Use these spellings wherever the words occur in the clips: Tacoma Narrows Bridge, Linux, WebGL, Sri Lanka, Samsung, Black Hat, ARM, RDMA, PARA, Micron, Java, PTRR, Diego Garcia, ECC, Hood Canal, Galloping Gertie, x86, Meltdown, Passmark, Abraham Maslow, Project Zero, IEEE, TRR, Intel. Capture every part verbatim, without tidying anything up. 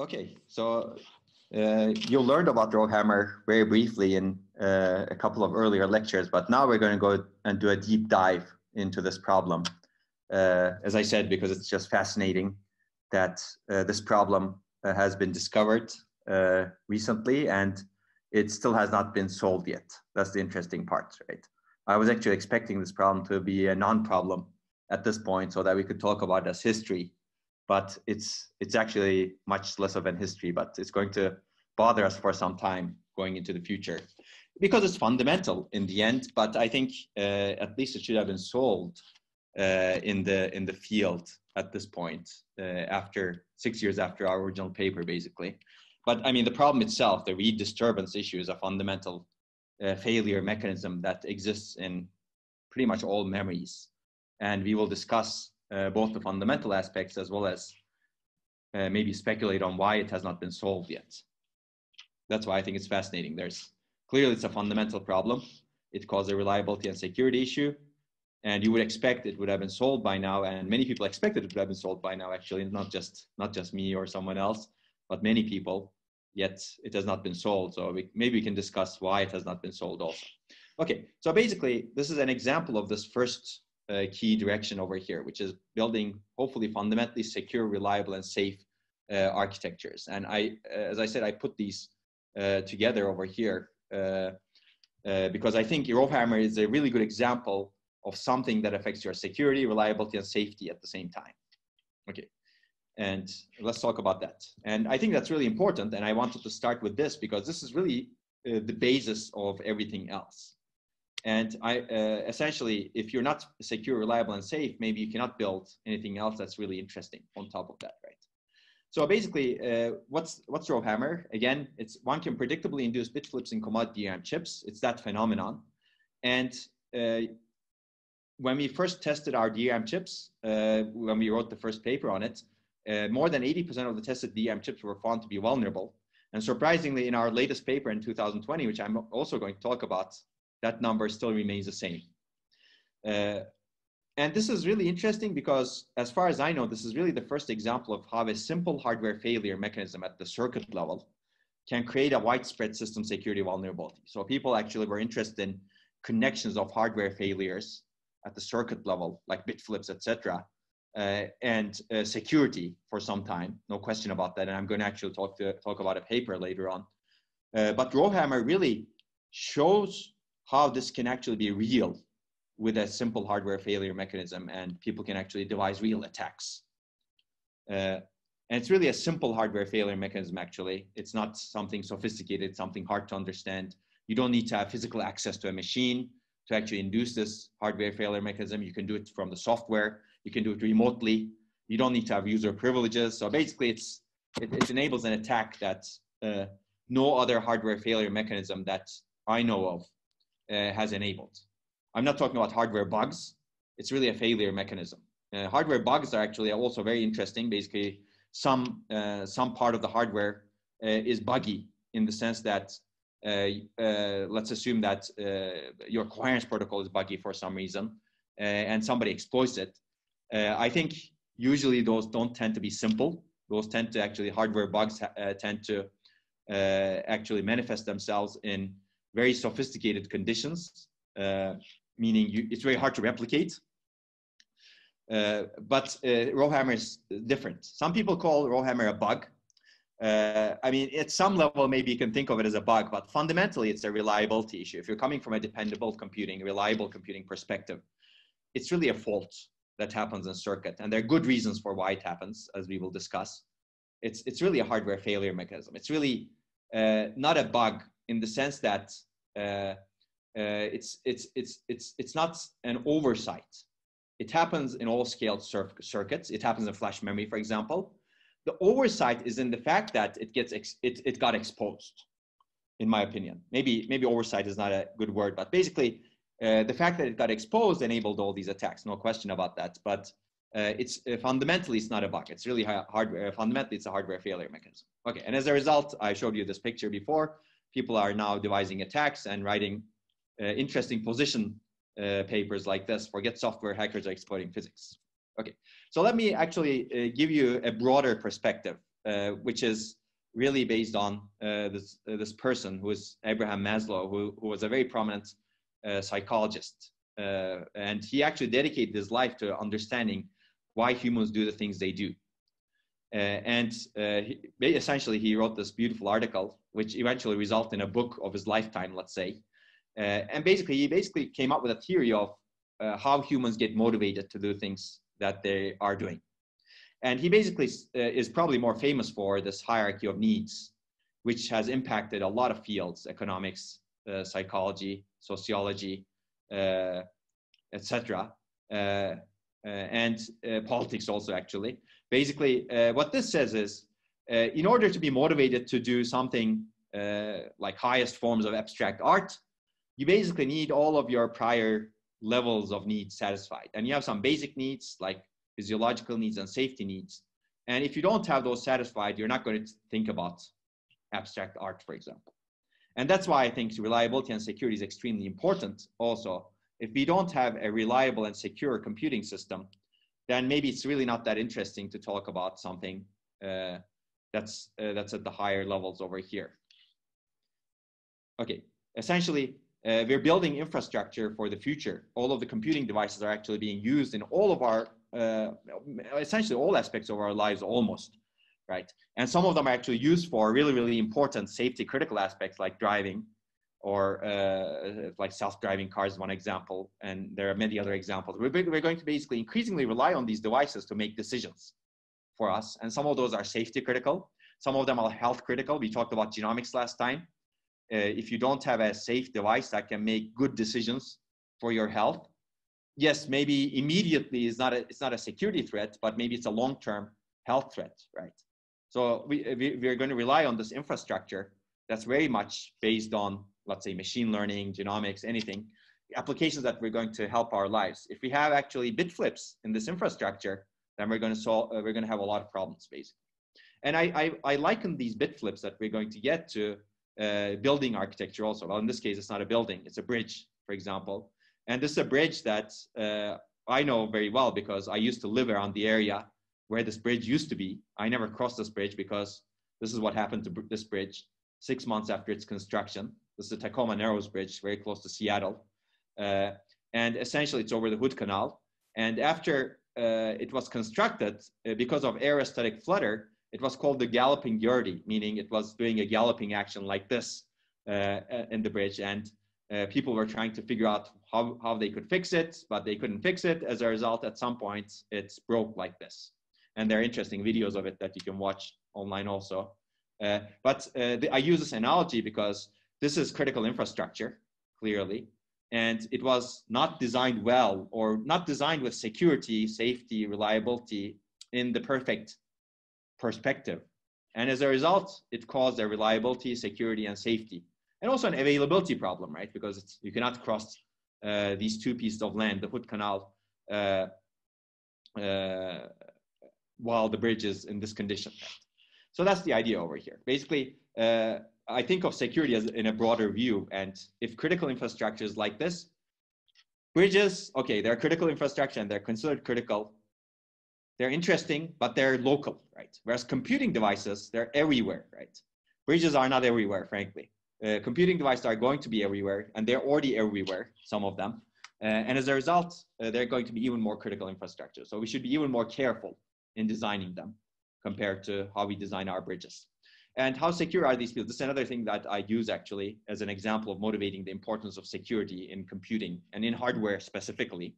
Okay, so uh, you learned about RowHammer very briefly in uh, a couple of earlier lectures, but now we're going to go and do a deep dive into this problem. Uh, as I said, because it's just fascinating that uh, this problem uh, has been discovered uh, recently and it still has not been solved yet. That's the interesting part, right? I was actually expecting this problem to be a non-problem at this point so that we could talk about it as history, but it's, it's actually much less of an history, but it's going to bother us for some time going into the future because it's fundamental in the end, but I think uh, at least it should have been solved uh, in the, in the field at this point uh, after six years after our original paper, basically. But I mean, the problem itself, the read disturbance issue, is a fundamental uh, failure mechanism that exists in pretty much all memories. And we will discuss uh, both the fundamental aspects as well as uh, maybe speculate on why it has not been solved yet. That's why I think it's fascinating. There's clearly it's a fundamental problem. It caused a reliability and security issue. And you would expect it would have been solved by now. And many people expected it would have been solved by now, actually, not just, not just me or someone else, but many people, yet it has not been solved. So we, maybe we can discuss why it has not been solved also. Okay, so basically, this is an example of this first uh, key direction over here, which is building, hopefully, fundamentally secure, reliable, and safe uh, architectures. And I, as I said, I put these uh, together over here uh, uh, because I think RowHammer is a really good example of something that affects your security, reliability, and safety at the same time. Okay. And let's talk about that. And I think that's really important. And I wanted to start with this because this is really uh, the basis of everything else. And I uh, essentially, if you're not secure, reliable, and safe, maybe you cannot build anything else that's really interesting on top of that, right? So basically, uh, what's, what's RowHammer? Again, it's one can predictably induce bit flips in commodity D RAM chips. It's that phenomenon. And uh, when we first tested our D RAM chips, uh, when we wrote the first paper on it, Uh, more than eighty percent of the tested D RAM chips were found to be vulnerable. And surprisingly, in our latest paper in two thousand twenty, which I'm also going to talk about, that number still remains the same. Uh, and this is really interesting because, as far as I know, this is really the first example of how a simple hardware failure mechanism at the circuit level can create a widespread system security vulnerability. So people actually were interested in connections of hardware failures at the circuit level, like bit flips, et cetera, Uh, and uh, security for some time, no question about that. And I'm going to actually talk to talk about a paper later on. Uh, but RowHammer really shows how this can actually be real with a simple hardware failure mechanism, and people can actually devise real attacks. Uh, and it's really a simple hardware failure mechanism. Actually, it's not something sophisticated, something hard to understand. You don't need to have physical access to a machine to actually induce this hardware failure mechanism. You can do it from the software. You can do it remotely. You don't need to have user privileges. So basically, it's, it, it enables an attack that uh, no other hardware failure mechanism that I know of uh, has enabled. I'm not talking about hardware bugs. It's really a failure mechanism. Uh, hardware bugs are actually also very interesting. Basically, some, uh, some part of the hardware uh, is buggy in the sense that uh, uh, let's assume that uh, your coherence protocol is buggy for some reason uh, and somebody exploits it. Uh, I think usually those don't tend to be simple. Those tend to actually, hardware bugs uh, tend to uh, actually manifest themselves in very sophisticated conditions, uh, meaning you, it's very hard to replicate. Uh, but uh, RowHammer is different. Some people call RowHammer a bug. Uh, I mean, at some level, maybe you can think of it as a bug, but fundamentally it's a reliability issue. If you're coming from a dependable computing, reliable computing perspective, it's really a fault that happens in circuit. And there are good reasons for why it happens, as we will discuss. It's, it's really a hardware failure mechanism. It's really uh, not a bug in the sense that uh, uh, it's, it's, it's, it's, it's not an oversight. It happens in all scaled cir circuits. It happens in flash memory, for example. The oversight is in the fact that it, gets ex it, it got exposed, in my opinion. Maybe, maybe oversight is not a good word, but basically, Uh, the fact that it got exposed enabled all these attacks, no question about that. But uh, it's uh, fundamentally, it's not a bug. It's really hardware. Fundamentally, it's a hardware failure mechanism. Okay, and as a result, I showed you this picture before. People are now devising attacks and writing uh, interesting position uh, papers like this. Forget software, hackers are exploiting physics. Okay, so let me actually uh, give you a broader perspective uh, which is really based on uh, this, uh, this person who is Abraham Maslow, who, who was a very prominent uh, psychologist. Uh, and he actually dedicated his life to understanding why humans do the things they do. Uh, and uh, he, essentially, he wrote this beautiful article, which eventually resulted in a book of his lifetime, let's say. Uh, and basically, he basically came up with a theory of uh, how humans get motivated to do things that they are doing. And he basically uh, is probably more famous for this hierarchy of needs, which has impacted a lot of fields: economics, uh, psychology, sociology, uh, et cetera. Uh, Uh, and uh, politics also, actually. Basically, uh, what this says is, uh, in order to be motivated to do something uh, like highest forms of abstract art, you basically need all of your prior levels of needs satisfied. And you have some basic needs, like physiological needs and safety needs. And if you don't have those satisfied, you're not going to think about abstract art, for example. And that's why I think reliability and security is extremely important also. If we don't have a reliable and secure computing system, then maybe it's really not that interesting to talk about something uh, that's, uh, that's at the higher levels over here. Okay, essentially, uh, we're building infrastructure for the future. All of the computing devices are actually being used in all of our, uh, essentially all aspects of our lives almost, right? And some of them are actually used for really, really important safety critical aspects like driving, or uh, like self-driving cars, one example, and there are many other examples. We're, we're going to basically increasingly rely on these devices to make decisions for us, and some of those are safety critical. Some of them are health critical. We talked about genomics last time. Uh, if you don't have a safe device that can make good decisions for your health, yes, maybe immediately is not a, it's not a security threat, but maybe it's a long-term health threat, right? So we, we, we're going to rely on this infrastructure that's very much based on, let's say, machine learning, genomics, anything, applications that we're going to help our lives. If we have actually bit flips in this infrastructure, then we're going to solve, uh, we're going to have a lot of problems, basically. And I, I, I liken these bit flips that we're going to get to uh, building architecture also. Well, in this case, it's not a building, it's a bridge, for example. And this is a bridge that uh, I know very well because I used to live around the area where this bridge used to be. I never crossed this bridge because this is what happened to this bridge six months after its construction. This is the Tacoma Narrows Bridge, very close to Seattle. Uh, and essentially, it's over the Hood Canal. And after uh, it was constructed, uh, because of aerostatic flutter, it was called the Galloping Gertie, meaning it was doing a galloping action like this uh, in the bridge. And uh, people were trying to figure out how, how they could fix it, but they couldn't fix it. As a result, at some point, it's broke like this. And there are interesting videos of it that you can watch online also. Uh, but uh, the, I use this analogy because this is critical infrastructure, clearly, and it was not designed well, or not designed with security, safety, reliability in the perfect perspective. And as a result, it caused a reliability, security, and safety, and also an availability problem, right? Because it's, you cannot cross uh, these two pieces of land, the Hood Canal, uh, uh, while the bridge is in this condition. Right? So that's the idea over here. Basically, uh, I think of security as in a broader view. And if critical infrastructure is like this, bridges, okay, they're critical infrastructure and they're considered critical. They're interesting, but they're local, right? Whereas computing devices, they're everywhere, right? Bridges are not everywhere, frankly. Uh, computing devices are going to be everywhere, and they're already everywhere, some of them. Uh, and as a result, uh, they're going to be even more critical infrastructure. So we should be even more careful in designing them compared to how we design our bridges. And how secure are these fields? This is another thing that I use actually as an example of motivating the importance of security in computing and in hardware specifically.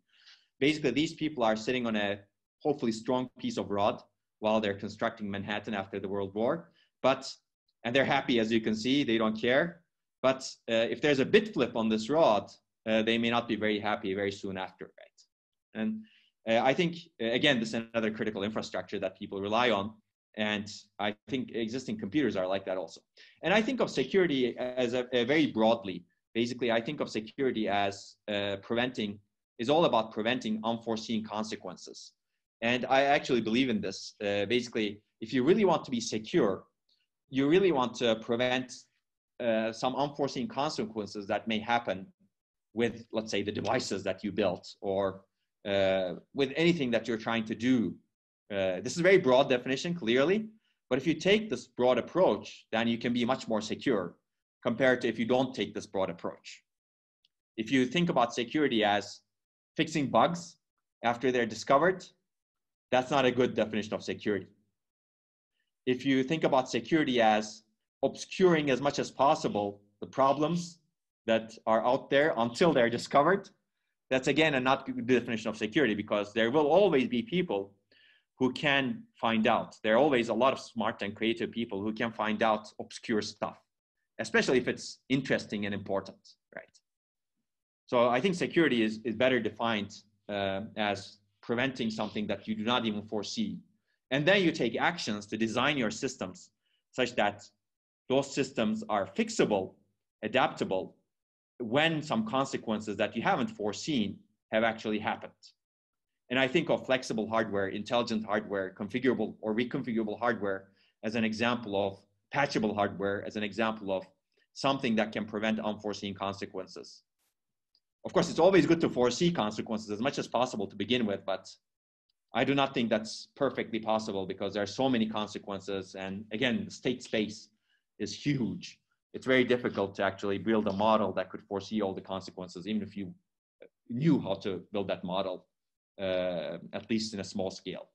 Basically, these people are sitting on a hopefully strong piece of rod while they're constructing Manhattan after the World War. But, and they're happy, as you can see, they don't care. But uh, if there's a bit flip on this rod, uh, they may not be very happy very soon after, right? And uh, I think, again, this is another critical infrastructure that people rely on. And I think existing computers are like that also. And I think of security as a, a very broadly. Basically, I think of security as uh, preventing, is all about preventing unforeseen consequences. And I actually believe in this. Uh, basically, if you really want to be secure, you really want to prevent uh, some unforeseen consequences that may happen with, let's say, the devices that you built or uh, with anything that you're trying to do. Uh, this is a very broad definition, clearly, But if you take this broad approach, then you can be much more secure compared to if you don't take this broad approach. If you think about security as fixing bugs after they're discovered, that's not a good definition of security. If you think about security as obscuring as much as possible the problems that are out there until they're discovered, that's again a not good definition of security, because there will always be people who can find out. There are always a lot of smart and creative people who can find out obscure stuff, especially if it's interesting and important, right? So I think security is, is better defined uh, as preventing something that you do not even foresee. And then you take actions to design your systems such that those systems are fixable, adaptable, when some consequences that you haven't foreseen have actually happened. And I think of flexible hardware, intelligent hardware, configurable or reconfigurable hardware as an example of patchable hardware, as an example of something that can prevent unforeseen consequences. Of course, it's always good to foresee consequences as much as possible to begin with, but I do not think that's perfectly possible because there are so many consequences. And again, state space is huge. It's very difficult to actually build a model that could foresee all the consequences, even if you knew how to build that model. Uh, at least in a small scale.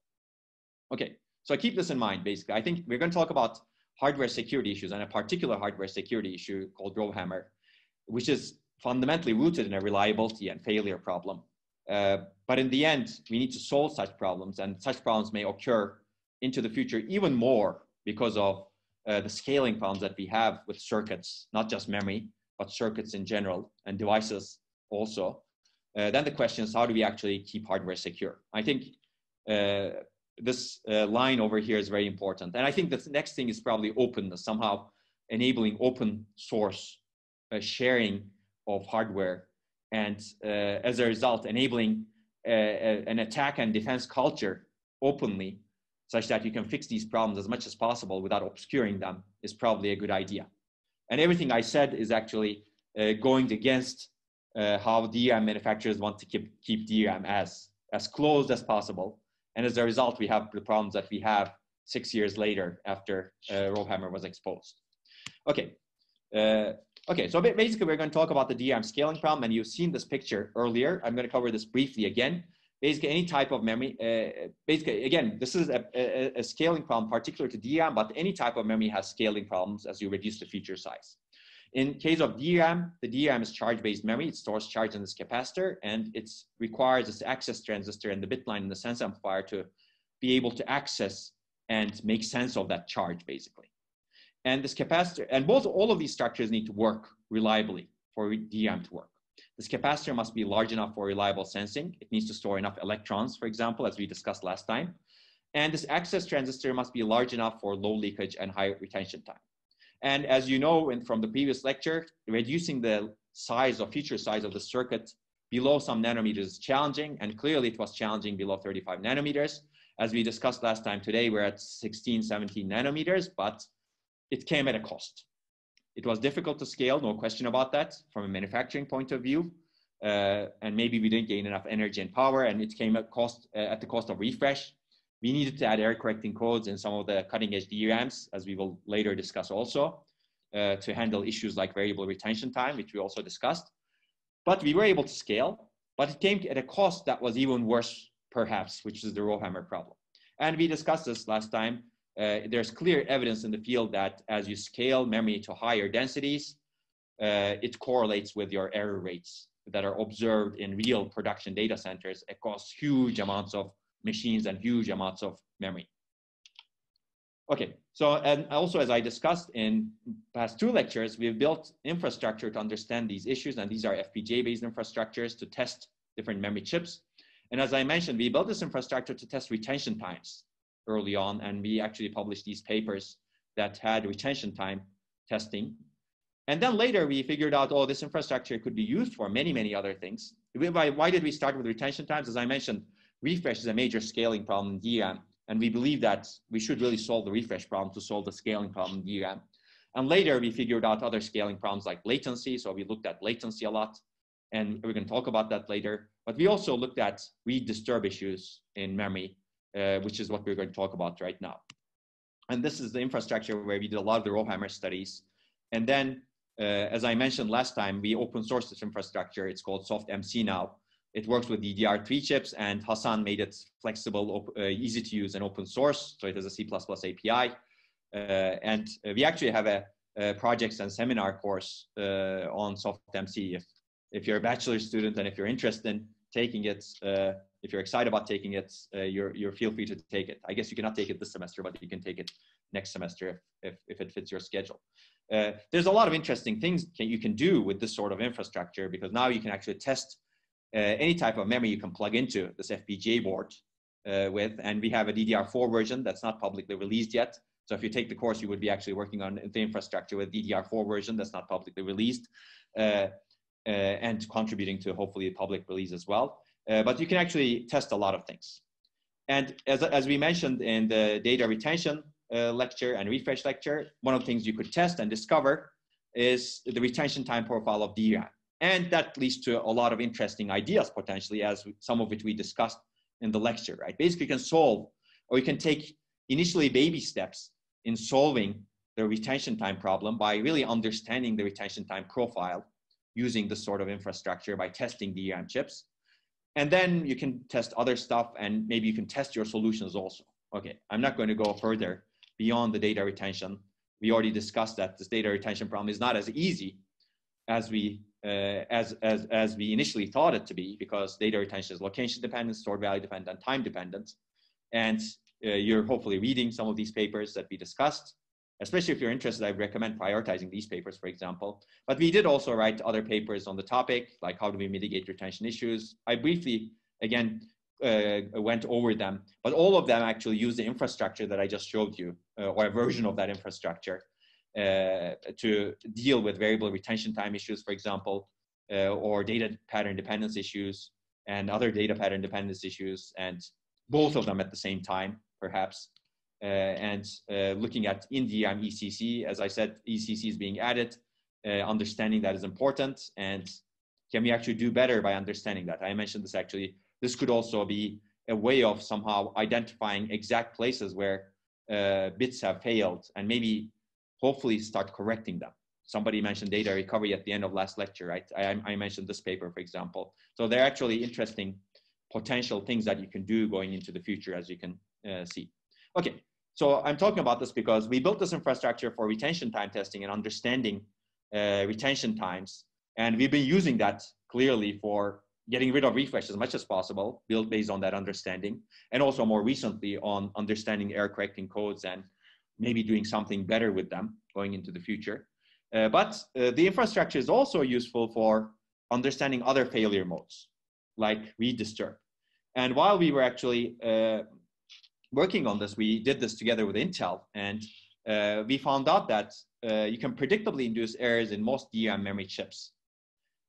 Okay, so keep this in mind, basically. I think we're going to talk about hardware security issues and a particular hardware security issue called RowHammer, which is fundamentally rooted in a reliability and failure problem. Uh, but in the end, we need to solve such problems, and such problems may occur into the future even more because of uh, the scaling problems that we have with circuits, not just memory, but circuits in general and devices also. Uh, then the question is, how do we actually keep hardware secure? I think uh, this uh, line over here is very important. And I think the next thing is probably openness, somehow enabling open source uh, sharing of hardware. And uh, as a result, enabling uh, an attack and defense culture openly, such that you can fix these problems as much as possible without obscuring them, is probably a good idea. And everything I said is actually uh, going against Uh, how D RAM manufacturers want to keep, keep D RAM as, as closed as possible. And as a result, we have the problems that we have six years later after uh, RowHammer was exposed. Okay, uh, okay. So basically we're gonna talk about the D RAM scaling problem, and you've seen this picture earlier. I'm gonna cover this briefly again. Basically any type of memory, uh, basically again, this is a, a, a scaling problem particular to D RAM, but any type of memory has scaling problems as you reduce the feature size. In case of D RAM, the D RAM is charge-based memory. It stores charge in this capacitor, and it requires this access transistor and the bit line in the sense amplifier to be able to access and make sense of that charge, basically. And this capacitor, and both all of these structures need to work reliably for D RAM to work. This capacitor must be large enough for reliable sensing. It needs to store enough electrons, for example, as we discussed last time. And this access transistor must be large enough for low leakage and high retention time. And as you know in, from the previous lecture, reducing the size or feature size of the circuit below some nanometers is challenging, and clearly it was challenging below thirty-five nanometers. As we discussed last time, today we're at sixteen, seventeen nanometers, but it came at a cost. It was difficult to scale, no question about that, from a manufacturing point of view, uh, and maybe we didn't gain enough energy and power, and it came at, cost, uh, at the cost of refresh. We needed to add error correcting codes in some of the cutting edge D RAMs, as we will later discuss also, uh, to handle issues like variable retention time, which we also discussed. But we were able to scale, but it came at a cost that was even worse, perhaps, which is the RowHammer problem. And we discussed this last time. Uh, there's clear evidence in the field that as you scale memory to higher densities, uh, it correlates with your error rates that are observed in real production data centers across huge amounts of machines and huge amounts of memory. Okay, so and also as I discussed in past two lectures, we've built infrastructure to understand these issues, and these are F P G A-based infrastructures to test different memory chips. And as I mentioned, we built this infrastructure to test retention times early on, and we actually published these papers that had retention time testing. And then later we figured out, oh, this infrastructure could be used for many, many other things. Why did we start with retention times? As I mentioned, refresh is a major scaling problem in D RAM, and we believe that we should really solve the refresh problem to solve the scaling problem in D RAM. And later we figured out other scaling problems like latency, so we looked at latency a lot, and we're going to talk about that later. But we also looked at read disturb issues in memory, uh, which is what we're going to talk about right now. And this is the infrastructure where we did a lot of the RowHammer studies. And then, uh, as I mentioned last time, we open source this infrastructure. It's called SoftMC now. It works with D D R three chips, and Hassan made it flexible, uh, easy to use, and open source. So it has a C plus plus A P I. Uh, and uh, we actually have a, a projects and seminar course uh, on SoftMC. If, if you're a bachelor's student and if you're interested in taking it, uh, if you're excited about taking it, uh, you're, you're feel free to take it. I guess you cannot take it this semester, but you can take it next semester if, if, if it fits your schedule. Uh, there's a lot of interesting things can, you can do with this sort of infrastructure, because now you can actually test uh, any type of memory you can plug into this F P G A board uh, with. And we have a D D R four version that's not publicly released yet. So if you take the course, you would be actually working on the infrastructure with D D R four version that's not publicly released, uh, uh, and contributing to hopefully a public release as well. Uh, but you can actually test a lot of things. And as, as we mentioned in the data retention uh, lecture and refresh lecture, one of the things you could test and discover is the retention time profile of D RAM. And that leads to a lot of interesting ideas potentially, as some of which we discussed in the lecture, right? Basically you can solve, or you can take initially baby steps in solving the retention time problem by really understanding the retention time profile using this sort of infrastructure by testing D RAM chips. And then you can test other stuff, and maybe you can test your solutions also. Okay, I'm not going to go further beyond the data retention. We already discussed that this data retention problem is not as easy as we, uh, as, as, as we initially thought it to be, because data retention is location dependent, stored value dependent, time dependent. And uh, you're hopefully reading some of these papers that we discussed. Especially if you're interested, I recommend prioritizing these papers, for example. But we did also write other papers on the topic, like how do we mitigate retention issues. I briefly, again, uh, went over them, but all of them actually use the infrastructure that I just showed you, uh, or a version of that infrastructure, uh, to deal with variable retention time issues, for example, uh, or data pattern dependence issues and other data pattern dependence issues, and both of them at the same time, perhaps. Uh, and uh, looking at in D RAM E C C, as I said, E C C is being added, uh, understanding that is important, and can we actually do better by understanding that? I mentioned this actually, this could also be a way of somehow identifying exact places where uh, bits have failed, and maybe hopefully start correcting them. Somebody mentioned data recovery at the end of last lecture, right? I, I mentioned this paper, for example. So they're actually interesting potential things that you can do going into the future, as you can uh, see. Okay, so I'm talking about this because we built this infrastructure for retention time testing and understanding uh, retention times. And we've been using that clearly for getting rid of refresh as much as possible, built based on that understanding. And also more recently on understanding error correcting codes and maybe doing something better with them going into the future. Uh, but uh, the infrastructure is also useful for understanding other failure modes, like read disturb. And while we were actually, uh, working on this, we did this together with Intel, and uh, we found out that uh, you can predictably induce errors in most D RAM memory chips.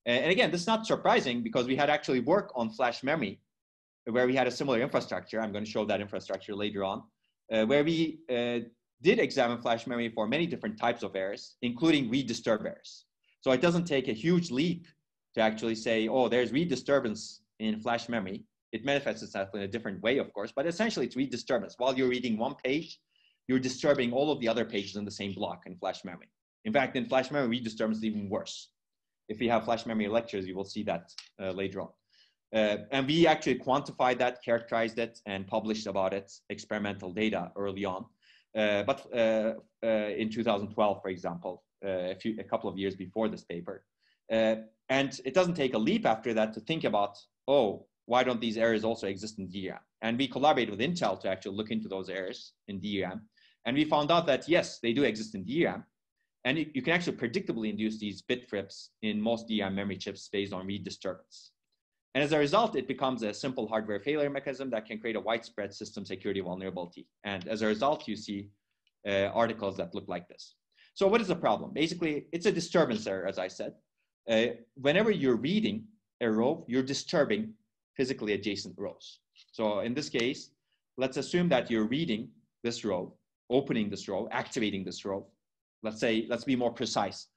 And again, this is not surprising because we had actually work on flash memory where we had a similar infrastructure. I'm going to show that infrastructure later on, uh, where we uh, did examine flash memory for many different types of errors, including read disturb errors. So it doesn't take a huge leap to actually say, oh, there's read disturbance in flash memory. It manifests itself in a different way, of course, but essentially it's read disturbance. While you're reading one page, you're disturbing all of the other pages in the same block in flash memory. In fact, in flash memory, read disturbance is even worse. If we have flash memory lectures, you will see that uh, later on. Uh, and we actually quantified that, characterized it, and published about it experimental data early on. Uh, but uh, uh, in two thousand twelve, for example, uh, a, few, a couple of years before this paper. Uh, and it doesn't take a leap after that to think about, oh, why don't these errors also exist in D RAM? And we collaborated with Intel to actually look into those errors in D RAM. And we found out that yes, they do exist in D RAM. And you, you can actually predictably induce these bit flips in most D RAM memory chips based on read disturbance. And as a result, it becomes a simple hardware failure mechanism that can create a widespread system security vulnerability. And as a result, you see uh, articles that look like this. So what is the problem? Basically, it's a disturbance error, as I said. Uh, whenever you're reading a row, you're disturbing physically adjacent rows. So in this case, let's assume that you're reading this row, opening this row, activating this row. Let's say, let's be more precise.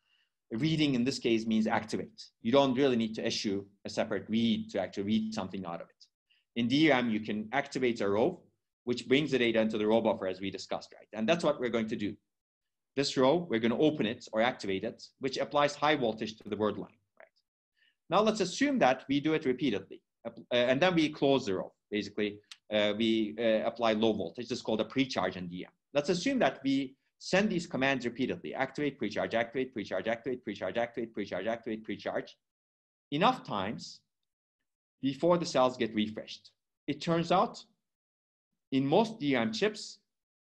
Reading in this case means activate. You don't really need to issue a separate read to actually read something out of it. In D RAM, you can activate a row which brings the data into the row buffer, as we discussed, right? And that's what we're going to do. This row, we're going to open it or activate it, which applies high voltage to the word line, right? Now let's assume that we do it repeatedly, uh, and then we close the row. Basically, uh, we uh, apply low voltage. This is called a precharge in D M. Let's assume that we send these commands repeatedly: activate, precharge, activate, precharge, activate, precharge, activate, precharge, activate, precharge, enough times before the cells get refreshed. It turns out, in most D RAM chips,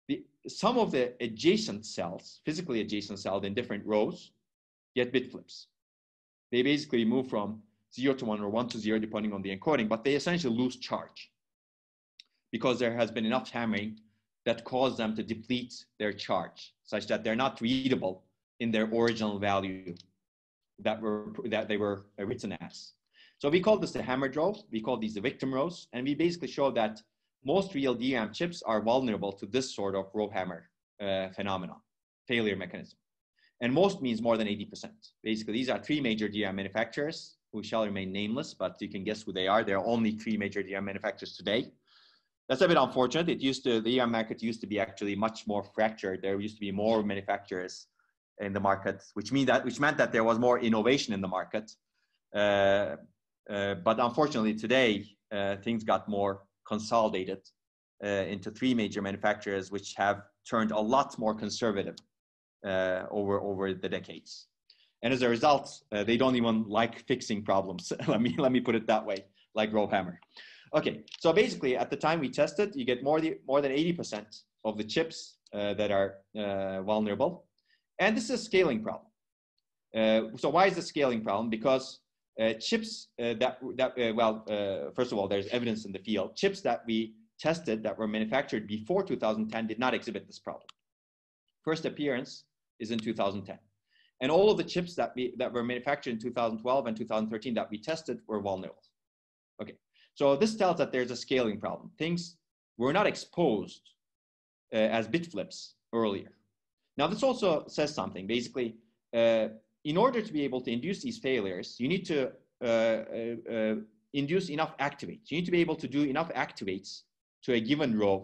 the, some of the adjacent cells, physically adjacent cells in different rows, get bit flips. They basically move from zero to one or one to zero, depending on the encoding, but they essentially lose charge because there has been enough hammering that caused them to deplete their charge, such that they're not readable in their original value that, were, that they were written as. So we call this the hammered rows, we call these the victim rows, and we basically show that most real D RAM chips are vulnerable to this sort of row hammer uh, phenomenon, failure mechanism. And most means more than eighty percent. Basically, these are three major D RAM manufacturers who shall remain nameless, but you can guess who they are. There are only three major D RAM manufacturers today. That's a bit unfortunate. It used to, the D RAM market used to be actually much more fractured. There used to be more manufacturers in the market, which, mean that, which meant that there was more innovation in the market. Uh, uh, but unfortunately today, uh, things got more consolidated uh, into three major manufacturers, which have turned a lot more conservative uh, over, over the decades. And as a result, uh, they don't even like fixing problems. let, me, let me put it that way, like RowHammer. Okay, so basically at the time we tested, you get more, the, more than eighty percent of the chips uh, that are uh, vulnerable. And this is a scaling problem. Uh, so why is the scaling problem? Because Uh, chips uh, that, that uh, well, uh, first of all, there's evidence in the field. Chips that we tested that were manufactured before two thousand ten did not exhibit this problem. First appearance is in two thousand ten. And all of the chips that, we, that were manufactured in two thousand twelve and two thousand thirteen that we tested were vulnerable. Okay, so this tells that there's a scaling problem. Things were not exposed uh, as bit flips earlier. Now this also says something. Basically, uh, in order to be able to induce these failures, you need to uh, uh, uh, induce enough activates. You need to be able to do enough activates to a given row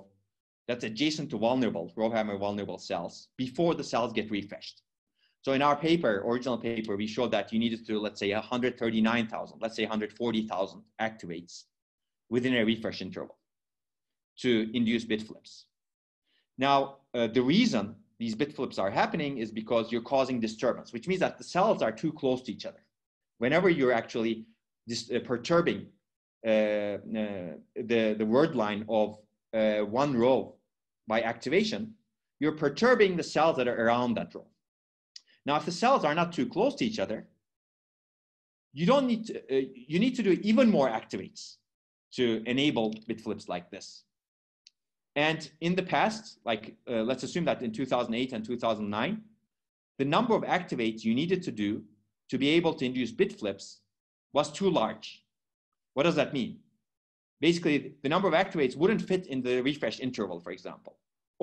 that's adjacent to vulnerable, RowHammer vulnerable cells before the cells get refreshed. So in our paper, original paper, we showed that you needed to, let's say one hundred thirty-nine thousand, let's say one hundred forty thousand activates within a refresh interval to induce bit flips. Now, uh, the reason these bit flips are happening is because you're causing disturbance, which means that the cells are too close to each other. Whenever you're actually dis uh, perturbing uh, uh, the, the word line of uh, one row by activation, you're perturbing the cells that are around that row. Now, if the cells are not too close to each other, you don't need to, uh, you need to do even more activates to enable bit flips like this. And in the past, like uh, let's assume that in two thousand eight and two thousand nine, the number of activates you needed to do to be able to induce bit flips was too large. What does that mean? Basically, the number of activates wouldn't fit in the refresh interval, for example.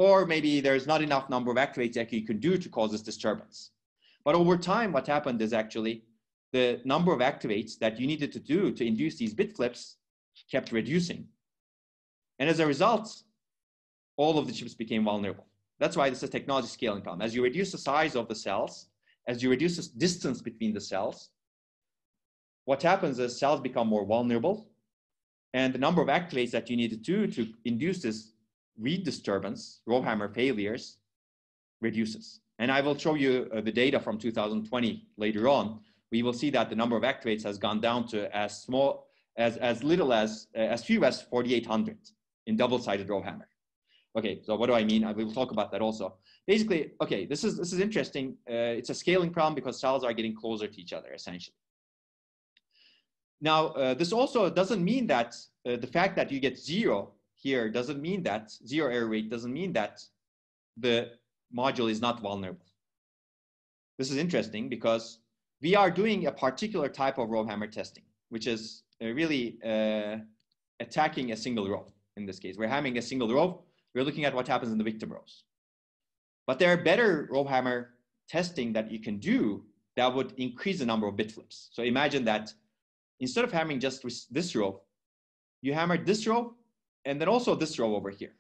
Or maybe there's not enough number of activates that you can do to cause this disturbance. But over time, what happened is actually the number of activates that you needed to do to induce these bit flips kept reducing. And as a result, all of the chips became vulnerable. That's why this is a technology scaling problem. As you reduce the size of the cells, as you reduce the distance between the cells, what happens is cells become more vulnerable, and the number of activates that you need to do to induce this read disturbance, RowHammer failures, reduces. And I will show you uh, the data from two thousand twenty later on. We will see that the number of activates has gone down to as small, as, as little as, uh, as few as forty-eight hundred in double-sided RowHammer. Okay, so what do I mean? I will talk about that also. Basically, okay, this is, this is interesting. Uh, it's a scaling problem because cells are getting closer to each other, essentially. Now, uh, this also doesn't mean that uh, the fact that you get zero here doesn't mean that, zero error rate doesn't mean that the module is not vulnerable. This is interesting because we are doing a particular type of RowHammer testing, which is uh, really uh, attacking a single row in this case. We're hammering a single row. We're looking at what happens in the victim rows. But there are better RowHammer testing that you can do that would increase the number of bit flips. So imagine that instead of hammering just this row, you hammer this row and then also this row over here.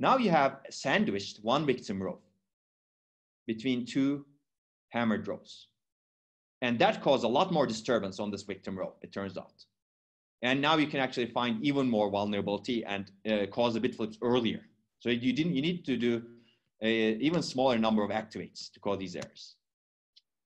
Now you have sandwiched one victim row between two hammered rows. And that caused a lot more disturbance on this victim row, it turns out. And now you can actually find even more vulnerability and uh, cause the bit flips earlier. So you didn't, you need to do an even smaller number of activates to cause these errors.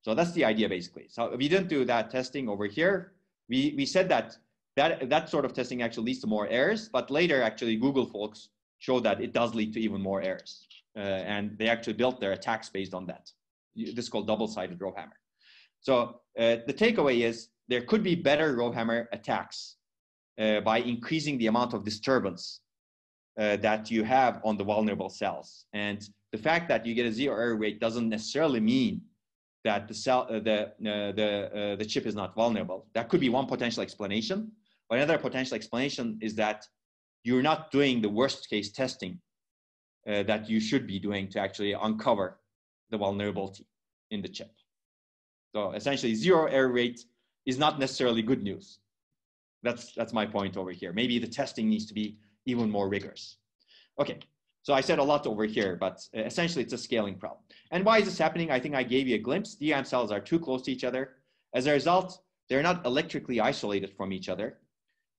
So that's the idea basically. So we didn't do that testing over here. We, we said that, that that sort of testing actually leads to more errors, but later actually Google folks showed that it does lead to even more errors. Uh, and they actually built their attacks based on that. This is called double-sided RowHammer. So uh, the takeaway is there could be better RowHammer attacks uh, by increasing the amount of disturbance uh, that you have on the vulnerable cells. And the fact that you get a zero error rate doesn't necessarily mean that the cell, uh, the, uh, the, uh, the chip is not vulnerable. That could be one potential explanation. But another potential explanation is that you're not doing the worst case testing uh, that you should be doing to actually uncover the vulnerability in the chip. So essentially zero error rate is not necessarily good news. That's, that's my point over here. Maybe the testing needs to be even more rigorous. Okay. So I said a lot over here, but essentially it's a scaling problem. And why is this happening? I think I gave you a glimpse. D RAM cells are too close to each other. As a result, they're not electrically isolated from each other.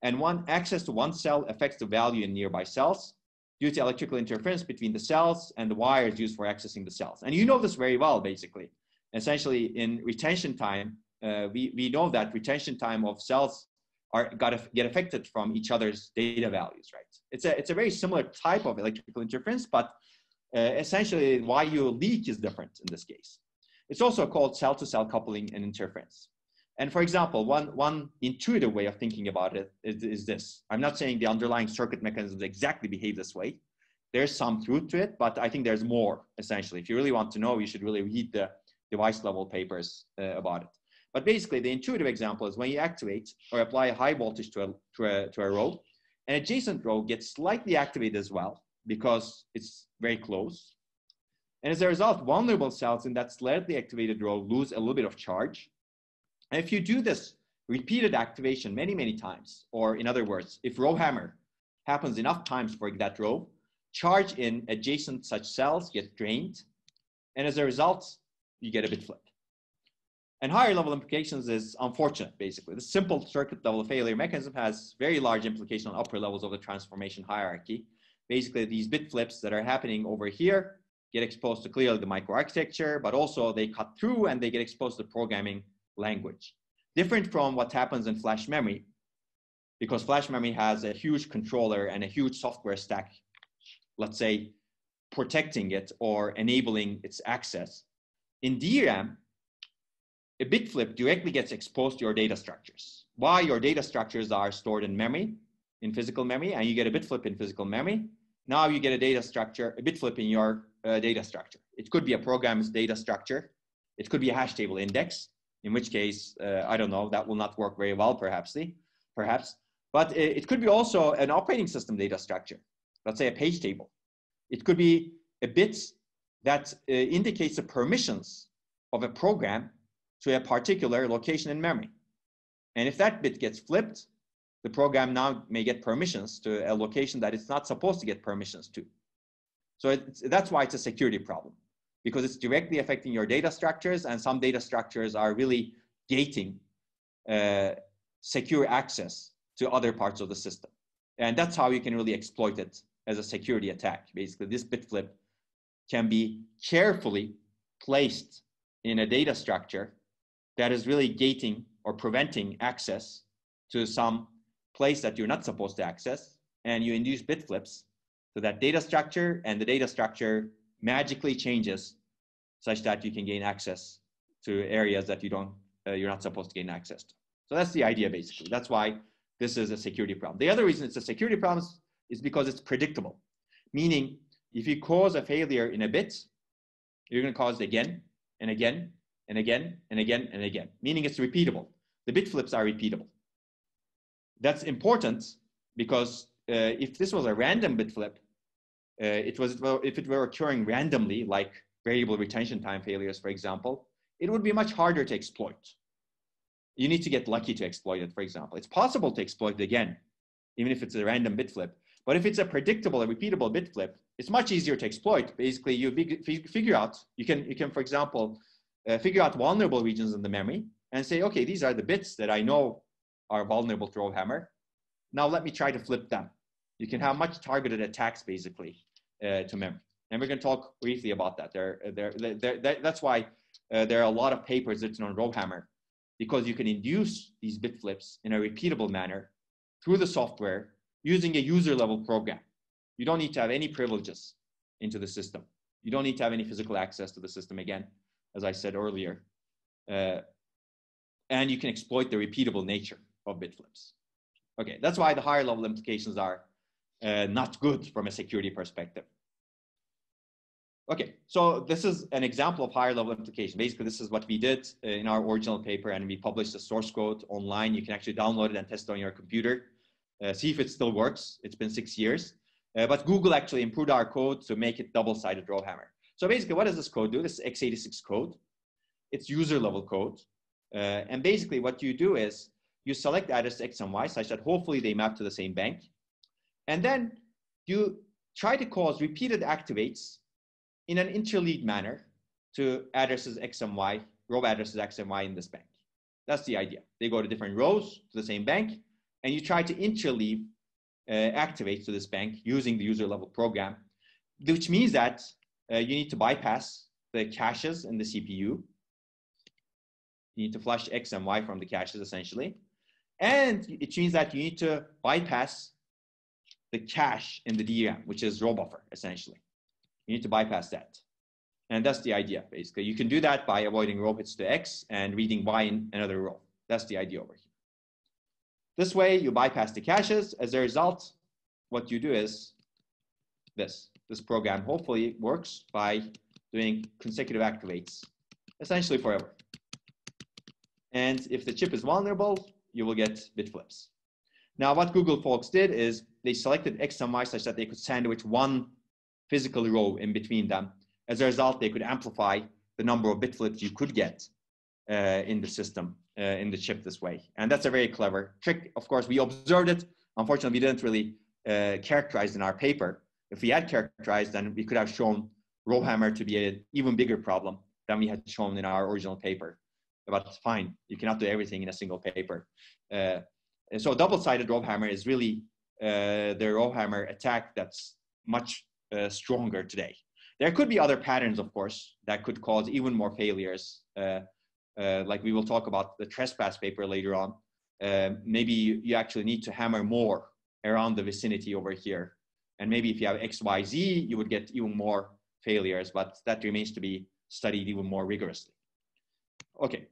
And one access to one cell affects the value in nearby cells due to electrical interference between the cells and the wires used for accessing the cells. And you know this very well, basically. Essentially in retention time, uh, we, we know that retention time of cells are gotta get affected from each other's data values, right? It's a, it's a very similar type of electrical interference, but uh, essentially why you leak is different in this case. It's also called cell-to-cell coupling and interference. And for example, one, one intuitive way of thinking about it is, is this. I'm not saying the underlying circuit mechanisms exactly behave this way. There's some truth to it, but I think there's more, essentially. If you really want to know, you should really read the device level papers uh, about it. But basically, the intuitive example is when you activate or apply a high voltage to a, to a, to a row, an adjacent row gets slightly activated as well because it's very close. And as a result, vulnerable cells in that slightly activated row lose a little bit of charge. And if you do this repeated activation many, many times, or in other words, if RowHammer happens enough times for that row, charge in adjacent such cells gets drained. And as a result, you get a bit flip. And higher level implications is unfortunate, basically. The simple circuit level failure mechanism has very large implications on upper levels of the transformation hierarchy. Basically, these bit flips that are happening over here get exposed to clearly the microarchitecture, but also they cut through and they get exposed to programming language. Different from what happens in flash memory, because flash memory has a huge controller and a huge software stack, let's say, protecting it or enabling its access. In D RAM, a bit flip directly gets exposed to your data structures. Why? Your data structures are stored in memory, in physical memory, and you get a bit flip in physical memory. Now you get a data structure, a bit flip in your uh, data structure. It could be a program's data structure. It could be a hash table index, in which case, uh, I don't know, that will not work very well, perhaps. perhaps. But it, it could be also an operating system data structure. Let's say a page table. It could be a bit that uh, indicates the permissions of a program to a particular location in memory. And if that bit gets flipped, the program now may get permissions to a location that it's not supposed to get permissions to. So it's, that's why it's a security problem, because it's directly affecting your data structures, and some data structures are really gating uh, secure access to other parts of the system. And that's how you can really exploit it as a security attack. Basically, this bit flip can be carefully placed in a data structure that is really gating or preventing access to some place that you're not supposed to access, and you induce bit flips to that data structure, and the data structure magically changes such that you can gain access to areas that you don't, uh, you're not supposed to gain access to. So that's the idea, basically. That's why this is a security problem. The other reason it's a security problem is because it's predictable, meaning if you cause a failure in a bit, you're going to cause it again and again and again and again and again, meaning it's repeatable. The bit flips are repeatable. That's important because uh, if this was a random bit flip, uh, it was, if it were occurring randomly, like variable retention time failures, for example, it would be much harder to exploit. You need to get lucky to exploit it, for example. It's possible to exploit it again, even if it's a random bit flip, But if it's a predictable and repeatable bit flip, it's much easier to exploit. Basically, you figure out, you can, you can for example, uh, figure out vulnerable regions in the memory and say, okay, these are the bits that I know are vulnerable to RowHammer. Now let me try to flip them. You can have much targeted attacks basically uh, to memory. And we're going to talk briefly about that. There, there, there, there, that's why uh, there are a lot of papers written on RowHammer, because you can induce these bit flips in a repeatable manner through the software using a user level program. You don't need to have any privileges into the system. You don't need to have any physical access to the system again, as I said earlier. Uh, and you can exploit the repeatable nature of bit flips. Okay, that's why the higher level implications are uh, not good from a security perspective. Okay, so this is an example of higher level implication. Basically, this is what we did in our original paper, and we published the source code online. You can actually download it and test it on your computer, uh, see if it still works. It's been six years. Uh, but Google actually improved our code to make it double-sided RowHammer. So basically, what does this code do? This is x eighty-six code. It's user-level code. Uh, and basically, what you do is you select address X and Y, such that hopefully they map to the same bank. And then you try to cause repeated activates in an interleaved manner to addresses X and Y, row addresses X and Y in this bank. That's the idea. They go to different rows to the same bank, and you try to interleave Uh, activates to this bank using the user level program, which means that uh, you need to bypass the caches in the C P U. You need to flush X and Y from the caches essentially. And it means that you need to bypass the cache in the D RAM, which is row buffer essentially. You need to bypass that. And that's the idea basically. You can do that by avoiding row hits to X and reading Y in another row. That's the idea over here. This way, you bypass the caches. As a result, what you do is this. This program hopefully works by doing consecutive activates, essentially forever. And if the chip is vulnerable, you will get bit flips. Now, what Google folks did is they selected X and Y such that they could sandwich one physical row in between them. As a result, they could amplify the number of bit flips you could get uh, in the system. Uh, in the chip this way. And that's a very clever trick. Of course, we observed it. Unfortunately, we didn't really uh, characterize in our paper. If we had characterized, then we could have shown RowHammer to be an even bigger problem than we had shown in our original paper. But fine, you cannot do everything in a single paper. Uh, and so double-sided RowHammer is really uh, the RowHammer attack that's much uh, stronger today. There could be other patterns, of course, that could cause even more failures. Uh, Uh, like we will talk about the trespass paper later on. Uh, maybe you, you actually need to hammer more around the vicinity over here. And maybe if you have X, Y, Z, you would get even more failures, but that remains to be studied even more rigorously. Okay,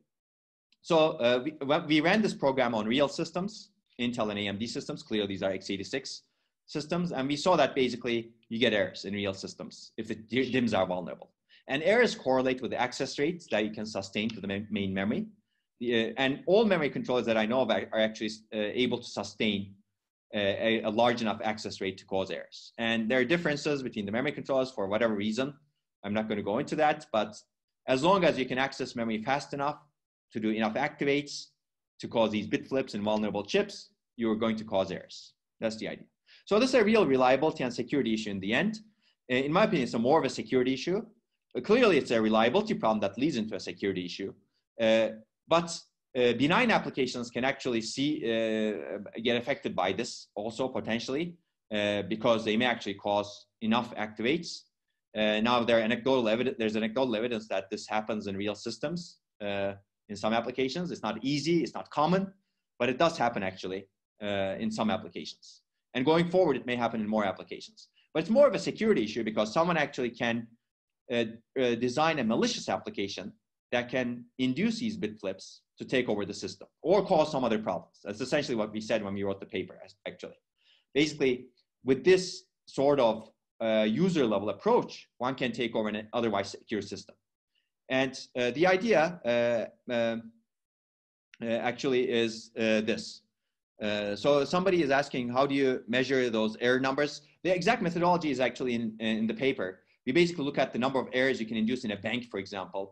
so uh, we, we ran this program on real systems, Intel and A M D systems. Clearly these are x eighty-six systems. And we saw that basically you get errors in real systems if the D I Ms are vulnerable. And errors correlate with the access rates that you can sustain to the ma main memory. The, uh, and all memory controllers that I know of are, are actually uh, able to sustain uh, a, a large enough access rate to cause errors. And there are differences between the memory controllers for whatever reason. I'm not going to go into that, but as long as you can access memory fast enough to do enough activates to cause these bit flips in vulnerable chips, you are going to cause errors. That's the idea. So this is a real reliability and security issue in the end. In my opinion, it's a more of a security issue. Clearly, it's a reliability problem that leads into a security issue. Uh, but uh, benign applications can actually see, uh, get affected by this also potentially, uh, because they may actually cause enough activates. Uh, now, there are anecdotal evidence, there's anecdotal evidence that this happens in real systems uh, in some applications. It's not easy, it's not common, but it does happen actually uh, in some applications. And going forward, it may happen in more applications. But it's more of a security issue because someone actually can Uh, uh, design a malicious application that can induce these bit flips to take over the system or cause some other problems. That's essentially what we said when we wrote the paper, actually. Basically, with this sort of uh, user-level approach, one can take over an otherwise secure system. And uh, the idea uh, uh, actually is uh, this. Uh, so somebody is asking, how do you measure those error numbers? The exact methodology is actually in, in the paper. We basically look at the number of errors you can induce in a bank, for example,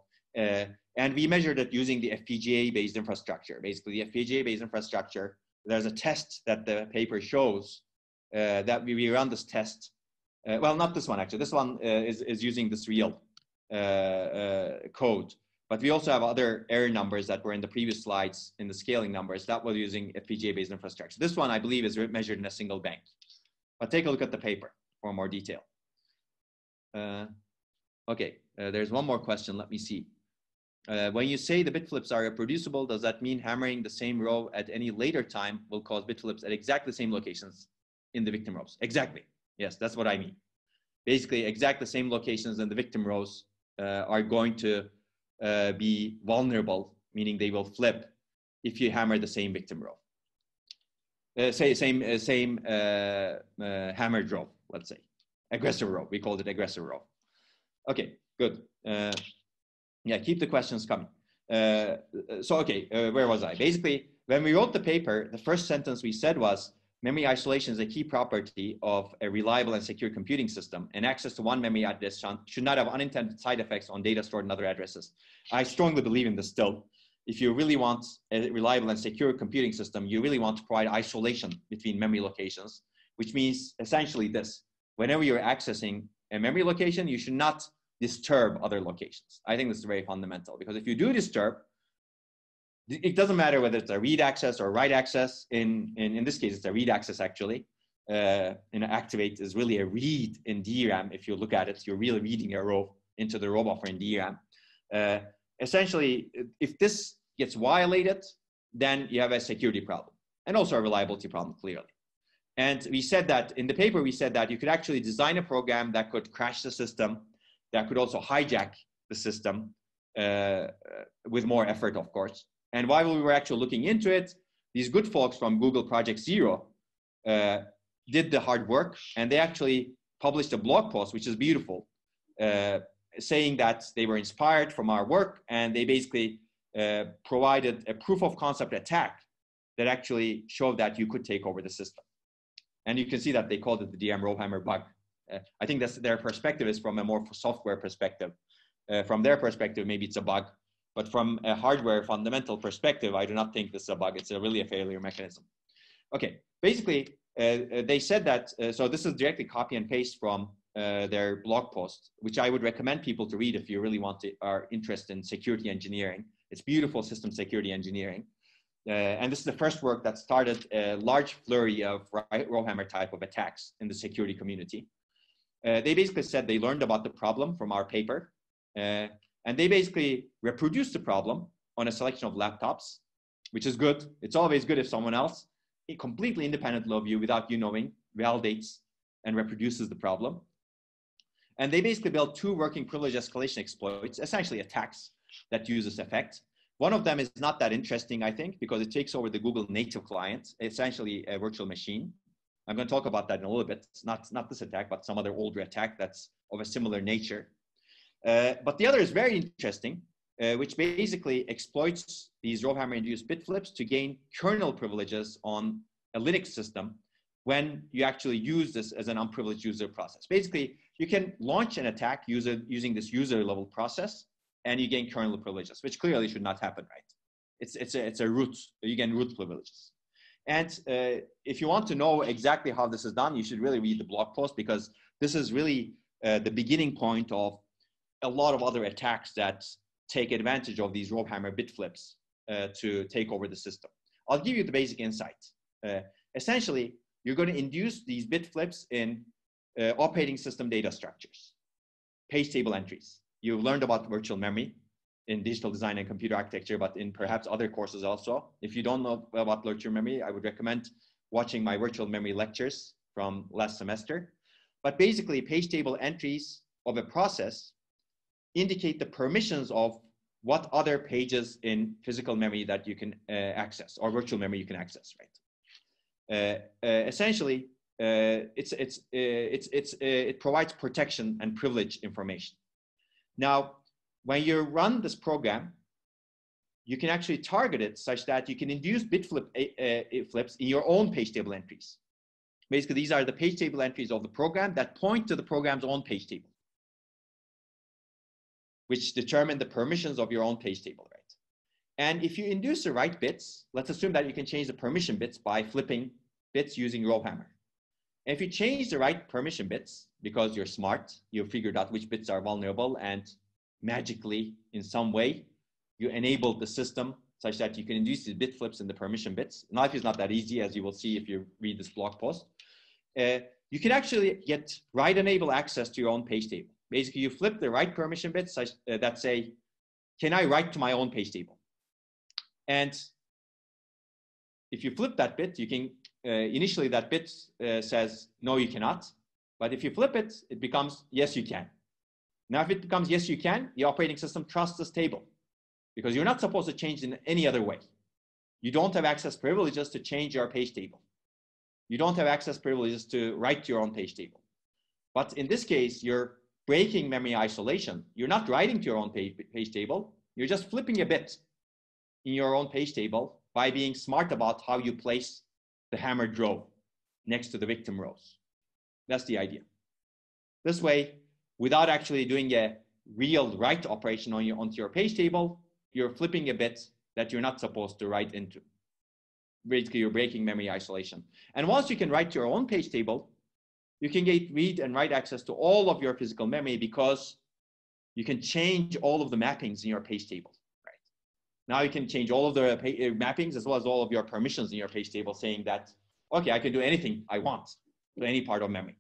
uh, and we measured it using the F P G A-based infrastructure. Basically, the F P G A-based infrastructure, there's a test that the paper shows uh, that we, we run this test. Uh, well, not this one, actually. This one uh, is, is using this real uh, uh, code. But we also have other error numbers that were in the previous slides in the scaling numbers that were using F P G A-based infrastructure. This one, I believe, is measured in a single bank. But take a look at the paper for more detail. Uh, okay, uh, there's one more question. Let me see. Uh, when you say the bit flips are reproducible, does that mean hammering the same row at any later time will cause bit flips at exactly the same locations in the victim rows? Exactly. Yes, that's what I mean. Basically, exactly the same locations in the victim rows uh, are going to uh, be vulnerable, meaning they will flip if you hammer the same victim row. Uh, say same uh, same uh, uh, hammered row, let's say. Aggressor row. We called it aggressor row. Okay, good. Uh, Yeah, keep the questions coming. Uh, so, okay, uh, where was I? Basically, when we wrote the paper, the first sentence we said was, memory isolation is a key property of a reliable and secure computing system, and access to one memory address should not have unintended side effects on data stored in other addresses. I strongly believe in this still. If you really want a reliable and secure computing system, you really want to provide isolation between memory locations, which means essentially this. Whenever you're accessing a memory location, you should not disturb other locations. I think this is very fundamental, because if you do disturb, it doesn't matter whether it's a read access or write access. In, in, in this case, it's a read access, actually. Uh, and activate is really a read in D RAM. If you look at it, you're really reading a row into the row buffer in D RAM. Uh, essentially, if this gets violated, then you have a security problem and also a reliability problem, clearly. And we said that in the paper, we said that you could actually design a program that could crash the system, that could also hijack the system uh, with more effort, of course. And while we were actually looking into it, these good folks from Google Project Zero uh, did the hard work, and they actually published a blog post, which is beautiful, uh, saying that they were inspired from our work, and they basically uh, provided a proof of concept attack that actually showed that you could take over the system. And you can see that they called it the D M RowHammer bug. Uh, I think that's their perspective is from a more software perspective. Uh, from their perspective, maybe it's a bug, but from a hardware fundamental perspective, I do not think this is a bug. It's a really a failure mechanism. Okay, basically, uh, they said that, uh, so this is directly copy and paste from uh, their blog post, which I would recommend people to read if you really want to, are interested in security engineering. It's beautiful system security engineering. Uh, and this is the first work that started a large flurry of RowHammer type of attacks in the security community. Uh, they basically said they learned about the problem from our paper, uh, and they basically reproduced the problem on a selection of laptops, which is good. It's always good if someone else, completely independently of you, without you knowing, validates and reproduces the problem. And they basically built two working privilege escalation exploits, essentially attacks that use this effect. One of them is not that interesting, I think, because it takes over the Google native client, essentially a virtual machine. I'm going to talk about that in a little bit. It's not, not this attack, but some other older attack that's of a similar nature. Uh, but the other is very interesting, uh, which basically exploits these RowHammer-induced bit flips to gain kernel privileges on a Linux system when you actually use this as an unprivileged user process. Basically, you can launch an attack user, using this user-level process, and you gain kernel privileges, which clearly should not happen, right? It's, it's, a, it's a root. You gain root privileges. And uh, if you want to know exactly how this is done, you should really read the blog post, because this is really uh, the beginning point of a lot of other attacks that take advantage of these RowHammer bit flips uh, to take over the system. I'll give you the basic insight. Uh, essentially, you're going to induce these bit flips in uh, operating system data structures, page table entries. You've learned about virtual memory in digital design and computer architecture, but in perhaps other courses also. If you don't know about virtual memory, I would recommend watching my virtual memory lectures from last semester. But basically, page table entries of a process indicate the permissions of what other pages in physical memory that you can uh, access, or virtual memory you can access, right? Uh, uh, essentially, uh, it's, it's, uh, it's, it's, uh, it provides protection and privilege information. Now, when you run this program, you can actually target it such that you can induce bit flip, uh, flips in your own page table entries. Basically, these are the page table entries of the program that point to the program's own page table, which determine the permissions of your own page table, right? And if you induce the right bits, let's assume that you can change the permission bits by flipping bits using RowHammer. And if you change the right permission bits, because you're smart, you figured out which bits are vulnerable, and magically in some way, you enabled the system such that you can induce the bit flips in the permission bits. Life is not that easy, as you will see if you read this blog post. Uh, you can actually get write enable access to your own page table. Basically, you flip the right permission bits such, uh, that say, can I write to my own page table? And if you flip that bit, you can, uh, initially that bit uh, says, no, you cannot. But if you flip it, it becomes, yes, you can. Now, if it becomes, yes, you can, the operating system trusts this table, because you're not supposed to change in any other way. You don't have access privileges to change your page table. You don't have access privileges to write to your own page table. But in this case, you're breaking memory isolation. You're not writing to your own page, page table. You're just flipping a bit in your own page table by being smart about how you place the hammered row next to the victim rows. That's the idea. This way, without actually doing a real write operation on your, onto your page table, you're flipping a bit that you're not supposed to write into. Basically, you're breaking memory isolation. And once you can write to your own page table, you can get read and write access to all of your physical memory, because you can change all of the mappings in your page table. Right? Now you can change all of the mappings as well as all of your permissions in your page table, saying that, okay, I can do anything I want to any part of memory.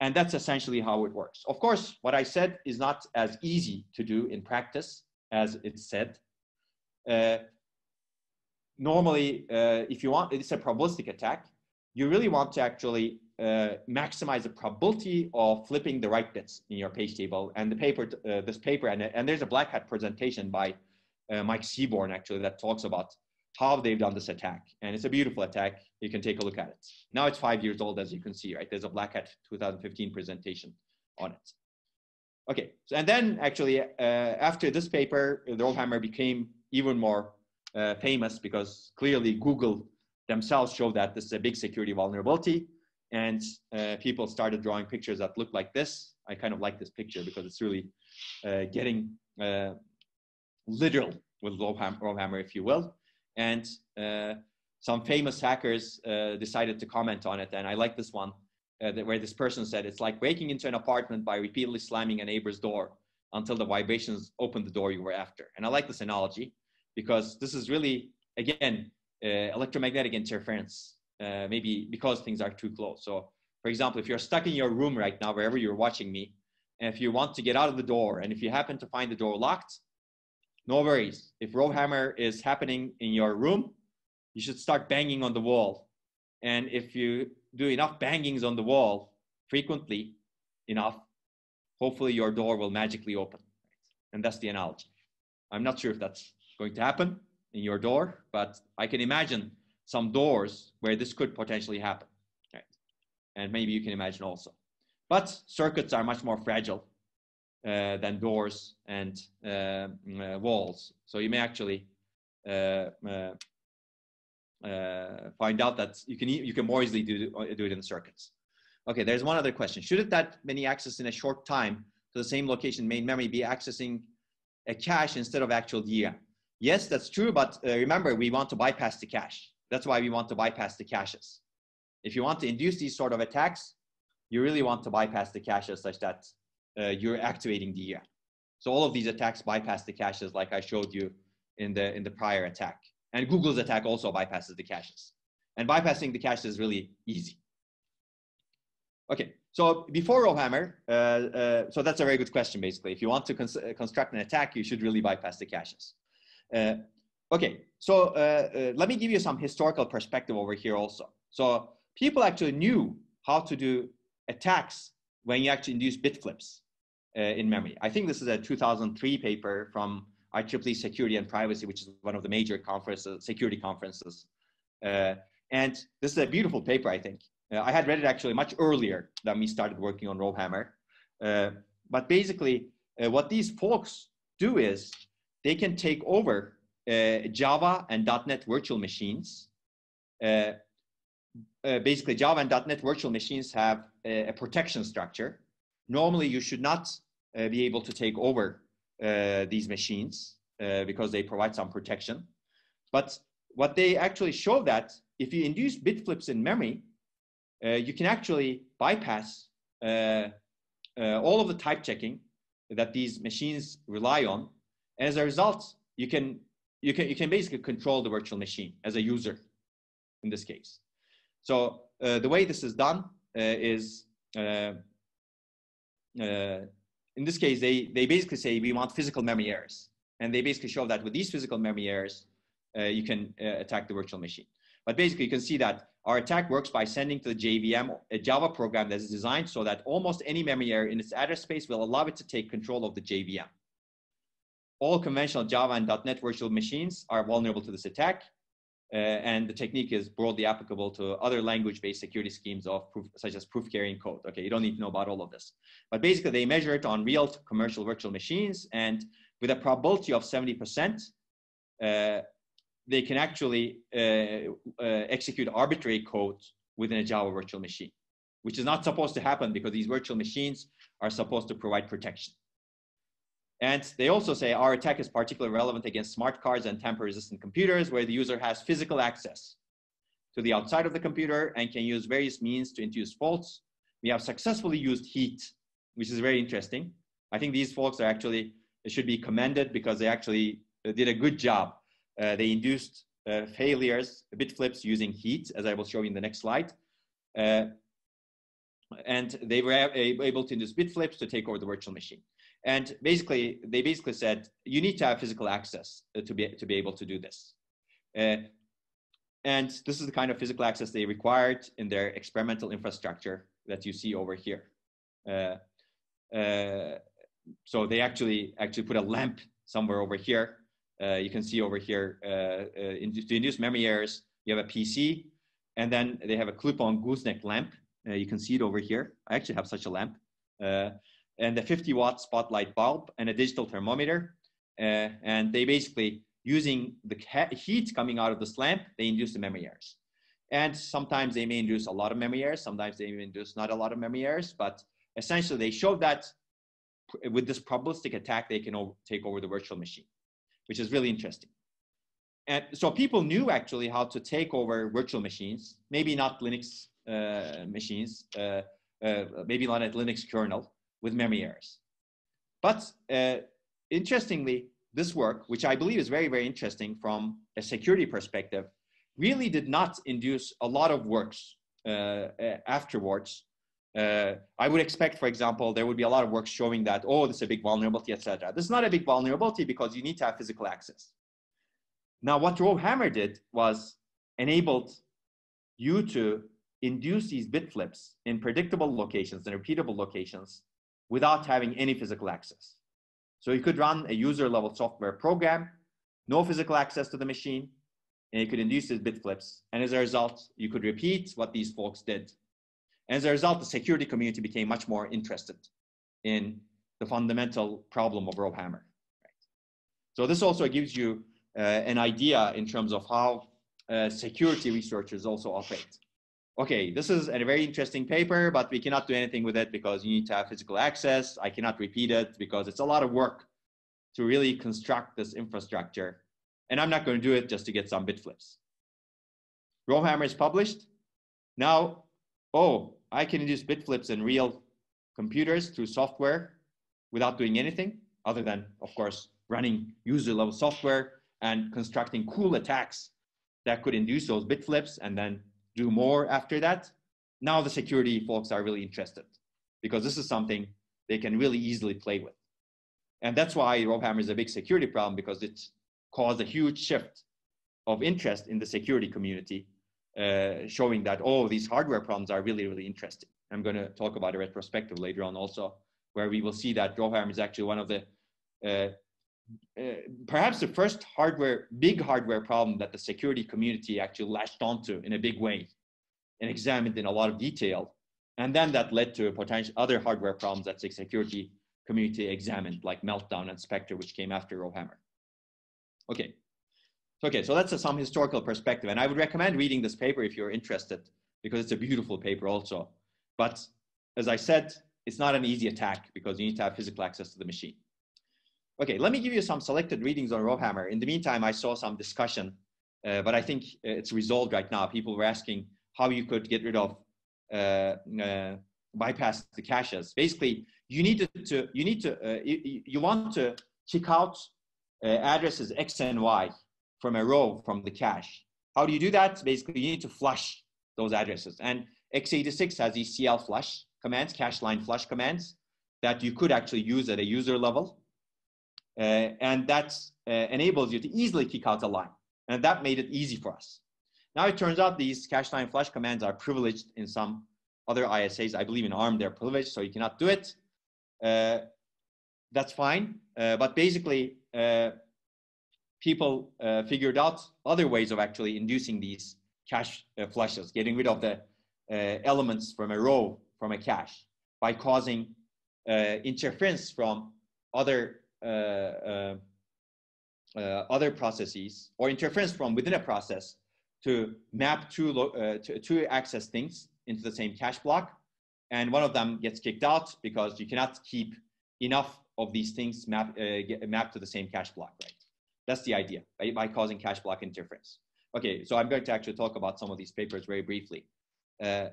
And that's essentially how it works. Of course, what I said is not as easy to do in practice as it's said. Uh, normally, uh, if you want, it's a probabilistic attack. You really want to actually uh, maximize the probability of flipping the right bits in your page table. And the paper, uh, this paper, and, and there's a Black Hat presentation by uh, Mike Seaborn, actually, that talks about how they've done this attack. And it's a beautiful attack. You can take a look at it. Now it's five years old, as you can see, right? There's a Black Hat two thousand fifteen presentation on it. Okay, so, and then actually uh, after this paper, the RowHammer became even more uh, famous, because clearly Google themselves show that this is a big security vulnerability, and uh, people started drawing pictures that look like this. I kind of like this picture because it's really uh, getting uh, literal with RowHammer, if you will. And uh, some famous hackers uh, decided to comment on it, and I like this one uh, where this person said, it's like breaking into an apartment by repeatedly slamming a neighbor's door until the vibrations opened the door you were after. And I like this analogy because this is really, again, Uh, electromagnetic interference, uh, maybe because things are too close. So for example, if you're stuck in your room right now, wherever you're watching me, and if you want to get out of the door, and if you happen to find the door locked, no worries. If RowHammer is happening in your room, you should start banging on the wall. And if you do enough bangings on the wall frequently enough, hopefully your door will magically open. And that's the analogy. I'm not sure if that's going to happen in your door, but I can imagine some doors where this could potentially happen, right? And maybe you can imagine also. But circuits are much more fragile uh, than doors and uh, uh, walls. So you may actually uh, uh, uh, find out that you can, you can more easily do, do it in circuits. Okay, there's one other question. Shouldn't that many access in a short time to the same location main memory be accessing a cache instead of actual D RAM? Yes, that's true, but uh, remember, we want to bypass the cache. That's why we want to bypass the caches. If you want to induce these sort of attacks, you really want to bypass the caches such that uh, you're activating the D RAM. So all of these attacks bypass the caches, like I showed you in the, in the prior attack. And Google's attack also bypasses the caches. And bypassing the caches is really easy. Okay, so before RowHammer, uh, uh, so that's a very good question, basically. If you want to cons construct an attack, you should really bypass the caches. Uh, okay, so uh, uh, let me give you some historical perspective over here also. So people actually knew how to do attacks when you actually induce bit flips uh, in memory. I think this is a two thousand three paper from I E E E Security and Privacy, which is one of the major conferences, security conferences. Uh, and this is a beautiful paper, I think. Uh, I had read it actually much earlier than we started working on RowHammer. Uh, but basically, uh, what these folks do is, they can take over uh, Java and dot net virtual machines. Uh, uh, basically, Java and dot net virtual machines have a, a protection structure. Normally, you should not uh, be able to take over uh, these machines uh, because they provide some protection. But what they actually show that if you induce bit flips in memory, uh, you can actually bypass uh, uh, all of the type checking that these machines rely on. And as a result, you can, you can, you can basically control the virtual machine as a user in this case. So uh, the way this is done uh, is, uh, uh, in this case, they, they basically say we want physical memory errors. And they basically show that with these physical memory errors, uh, you can uh, attack the virtual machine. But basically, you can see that our attack works by sending to the J V M a Java program that is designed so that almost any memory error in its address space will allow it to take control of the J V M. All conventional Java and dot net virtual machines are vulnerable to this attack. Uh, and the technique is broadly applicable to other language-based security schemes of proof, such as proof-carrying code. Okay, you don't need to know about all of this. But basically, they measure it on real commercial virtual machines. And with a probability of seventy percent, uh, they can actually uh, uh, execute arbitrary code within a Java virtual machine, which is not supposed to happen because these virtual machines are supposed to provide protection. And they also say our attack is particularly relevant against smart cards and tamper-resistant computers where the user has physical access to the outside of the computer and can use various means to induce faults. We have successfully used heat, which is very interesting. I think these folks are actually, they should be commended because they actually did a good job. Uh, they induced uh, failures, bit flips using heat, as I will show you in the next slide. Uh, and they were able to induce bit flips to take over the virtual machine. And basically, they basically said, you need to have physical access to be, to be able to do this. Uh, and this is the kind of physical access they required in their experimental infrastructure that you see over here. Uh, uh, so they actually, actually put a lamp somewhere over here. Uh, you can see over here, uh, uh, in, to induce memory errors, you have a P C, and then they have a clip-on gooseneck lamp. Uh, you can see it over here. I actually have such a lamp. Uh, and a fifty watt spotlight bulb and a digital thermometer. Uh, and they basically, using the heat coming out of this lamp, they induce the memory errors. And sometimes they may induce a lot of memory errors, sometimes they may induce not a lot of memory errors, but essentially they showed that with this probabilistic attack, they can over take over the virtual machine, which is really interesting. And so people knew actually how to take over virtual machines, maybe not Linux uh, machines, uh, uh, maybe not at Linux kernel, with memory errors. But uh, interestingly, this work, which I believe is very, very interesting from a security perspective, really did not induce a lot of works uh, afterwards. Uh, I would expect, for example, there would be a lot of work showing that, oh, this is a big vulnerability, et cetera. This is not a big vulnerability because you need to have physical access. Now, what RowHammer did was enabled you to induce these bit flips in predictable locations and repeatable locations without having any physical access. So you could run a user-level software program, no physical access to the machine, and you could induce these bit flips. And as a result, you could repeat what these folks did. As a result, the security community became much more interested in the fundamental problem of RowHammer. Right? So this also gives you uh, an idea in terms of how uh, security researchers also operate. Okay, this is a very interesting paper, but we cannot do anything with it because you need to have physical access. I cannot repeat it because it's a lot of work to really construct this infrastructure. And I'm not going to do it just to get some bit flips. RowHammer is published. Now, oh, I can induce bit flips in real computers through software without doing anything other than, of course, running user-level software and constructing cool attacks that could induce those bit flips and then do more after that. Now the security folks are really interested because this is something they can really easily play with. And that's why RowHammer is a big security problem, because it caused a huge shift of interest in the security community, Uh, showing that, oh, these hardware problems are really, really interesting. I'm going to talk about a retrospective later on also, where we will see that RowHammer is actually one of the, uh, uh, perhaps the first hardware, big hardware problem that the security community actually latched onto in a big way and examined in a lot of detail. And then that led to potential other hardware problems that the security community examined, like Meltdown and Spectre, which came after RowHammer. Okay. Okay, so that's a, some historical perspective. And I would recommend reading this paper if you're interested, because it's a beautiful paper also. But as I said, it's not an easy attack because you need to have physical access to the machine. Okay, let me give you some selected readings on RowHammer. In the meantime, I saw some discussion, uh, but I think it's resolved right now. People were asking how you could get rid of uh, uh, bypass the caches. Basically, you need to you need to uh, you, you want to kick out uh, addresses X and Y from a row from the cache. How do you do that? Basically, you need to flush those addresses. And x eighty-six has these C L flush commands, cache line flush commands that you could actually use at a user level, uh, and that uh, enables you to easily kick out a line. And that made it easy for us. Now it turns out these cache line flush commands are privileged in some other I S As. I believe in ARM they're privileged, so you cannot do it. Uh, that's fine. Uh, but basically, uh, people uh, figured out other ways of actually inducing these cache uh, flushes, getting rid of the uh, elements from a row from a cache by causing uh, interference from other uh, uh, uh, other processes, or interference from within a process to map two uh, to, to access things into the same cache block. And one of them gets kicked out because you cannot keep enough of these things map, uh, get, mapped to the same cache block, right? That's the idea, right? By causing cache block interference. Okay, so I'm going to actually talk about some of these papers very briefly. Uh,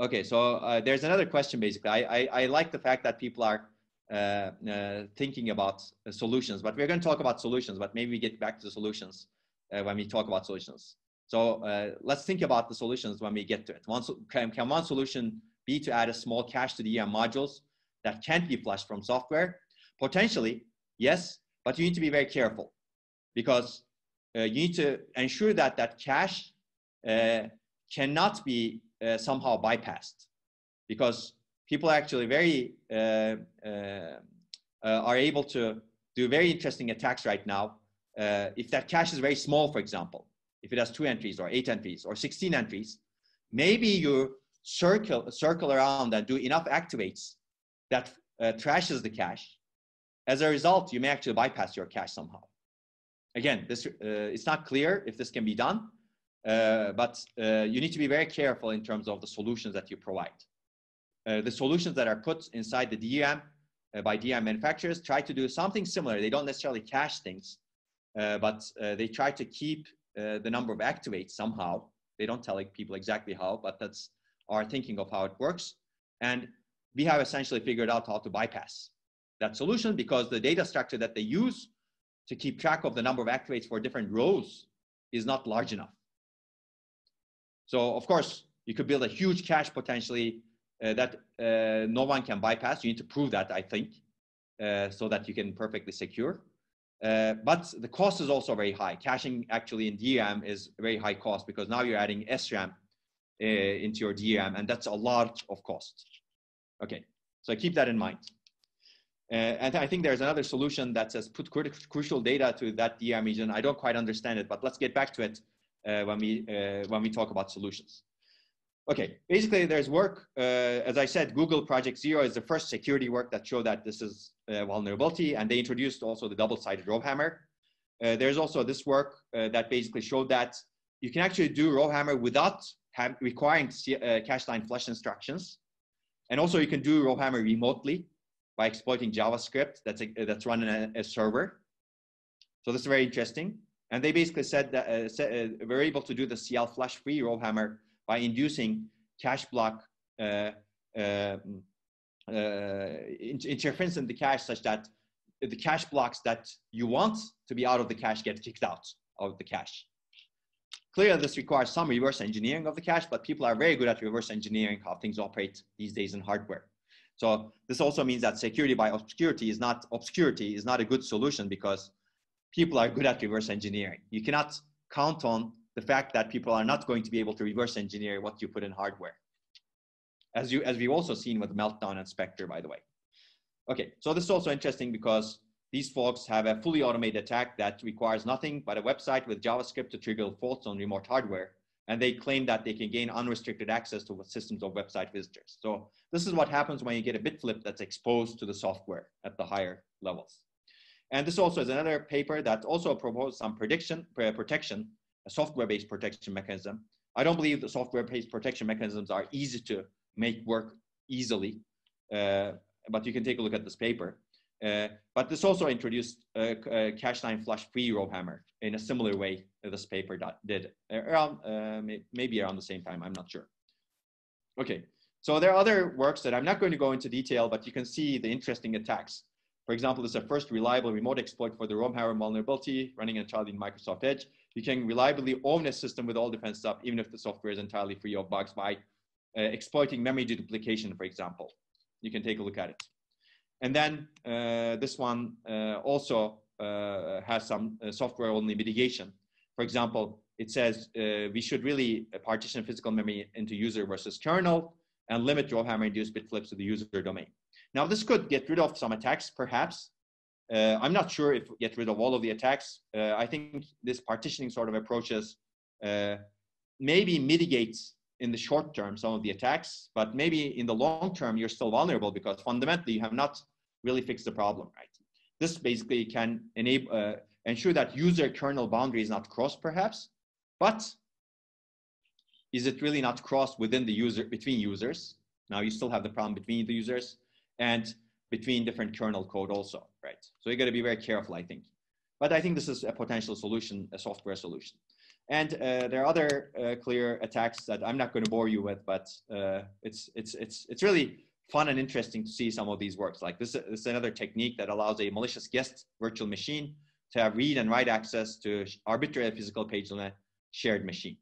okay, so uh, there's another question basically. I, I, I like the fact that people are uh, uh, thinking about uh, solutions, but we're going to talk about solutions, but maybe we get back to the solutions uh, when we talk about solutions. So uh, let's think about the solutions when we get to it. One, can, can one solution be to add a small cache to the E M modules that can't be flushed from software? Potentially, yes, but you need to be very careful because uh, you need to ensure that that cache uh, cannot be uh, somehow bypassed, because people are actually very, uh, uh, uh, are able to do very interesting attacks right now. Uh, if that cache is very small, for example, if it has two entries or eight entries or sixteen entries, maybe you circle, circle around and do enough activates that uh, trashes the cache. As a result, you may actually bypass your cache somehow. Again, this, uh, it's not clear if this can be done, uh, but uh, you need to be very careful in terms of the solutions that you provide. Uh, the solutions that are put inside the D RAM uh, by D RAM manufacturers try to do something similar. They don't necessarily cache things, uh, but uh, they try to keep Uh, the number of activates somehow. They don't tell like, people exactly how, but that's our thinking of how it works. And we have essentially figured out how to bypass that solution, because the data structure that they use to keep track of the number of activates for different rows is not large enough. So of course, you could build a huge cache potentially uh, that uh, no one can bypass. You need to prove that, I think, uh, so that you can perfectly secure. Uh, but the cost is also very high. Caching actually in D RAM is very high cost, because now you're adding S RAM uh, into your D RAM, and that's a lot of cost. Okay, so keep that in mind. Uh, and I think there's another solution that says put crucial data to that D RAM region. I don't quite understand it, but let's get back to it uh, when we uh, when we talk about solutions. Okay, basically there's work, uh, as I said, Google Project Zero is the first security work that showed that this is a vulnerability, and they introduced also the double-sided RowHammer. Uh, there's also this work uh, that basically showed that you can actually do RowHammer without requiring uh, cache line flush instructions. And also you can do RowHammer remotely by exploiting JavaScript that's, a, that's run in a, a server. So this is very interesting. And they basically said that uh, said, uh, we're able to do the C L flush free RowHammer by inducing cache block uh, uh, uh, interference in the cache, such that the cache blocks that you want to be out of the cache get kicked out of the cache. Clearly, this requires some reverse engineering of the cache, but people are very good at reverse engineering how things operate these days in hardware. So this also means that security by obscurity is not obscurity is not a good solution, because people are good at reverse engineering. You cannot count on the fact that people are not going to be able to reverse engineer what you put in hardware, as you as we've also seen with Meltdown and Spectre, by the way. Okay, so this is also interesting because these folks have a fully automated attack that requires nothing but a website with JavaScript to trigger faults on remote hardware, and they claim that they can gain unrestricted access to systems of website visitors. So this is what happens when you get a bit flip that's exposed to the software at the higher levels. And this also is another paper that also proposed some prediction protection. A software-based protection mechanism. I don't believe the software-based protection mechanisms are easy to make work easily, uh, but you can take a look at this paper. Uh, but this also introduced uh, uh, cache line flush free RowHammer in a similar way that this paper did, around uh, maybe around the same time. I'm not sure. Okay, so there are other works that I'm not going to go into detail, but you can see the interesting attacks. For example, this is a first reliable remote exploit for the RowHammer vulnerability running entirely in Microsoft Edge. You can reliably own a system with all defense up, even if the software is entirely free of bugs by uh, exploiting memory deduplication, for example. You can take a look at it. And then uh, this one uh, also uh, has some uh, software-only mitigation. For example, it says uh, we should really partition physical memory into user versus kernel and limit RowHammer-induced bit flips to the user domain. Now, this could get rid of some attacks, perhaps. Uh, I'm not sure if we get rid of all of the attacks. Uh, I think this partitioning sort of approaches uh, maybe mitigates in the short term some of the attacks, but maybe in the long term, you're still vulnerable because fundamentally you have not really fixed the problem, right? This basically can enable, uh, ensure that user kernel boundary is not crossed perhaps, but is it really not crossed within the user, between users? Now you still have the problem between the users and between different kernel code also, right? So you got to be very careful, I think. But I think this is a potential solution, a software solution. And uh, there are other uh, clear attacks that I'm not going to bore you with, but uh, it's, it's, it's, it's really fun and interesting to see some of these works. Like this, this is another technique that allows a malicious guest virtual machine to have read and write access to arbitrary physical page on a shared machine.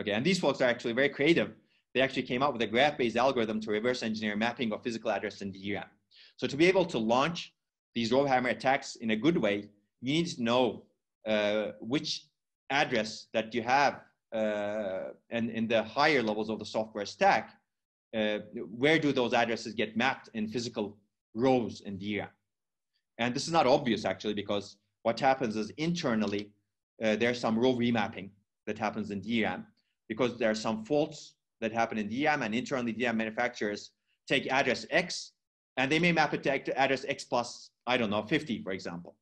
Okay, and these folks are actually very creative. They actually came up with a graph-based algorithm to reverse engineer mapping of physical address in D RAM. So to be able to launch these RowHammer attacks in a good way, you need to know uh, which address that you have uh, and in the higher levels of the software stack, uh, where do those addresses get mapped in physical rows in D RAM? And this is not obvious actually, because what happens is internally, uh, there's some row remapping that happens in D RAM because there are some faults that happen in D RAM, and internally D RAM manufacturers take address X and they may map it to address X plus, I don't know, fifty, for example.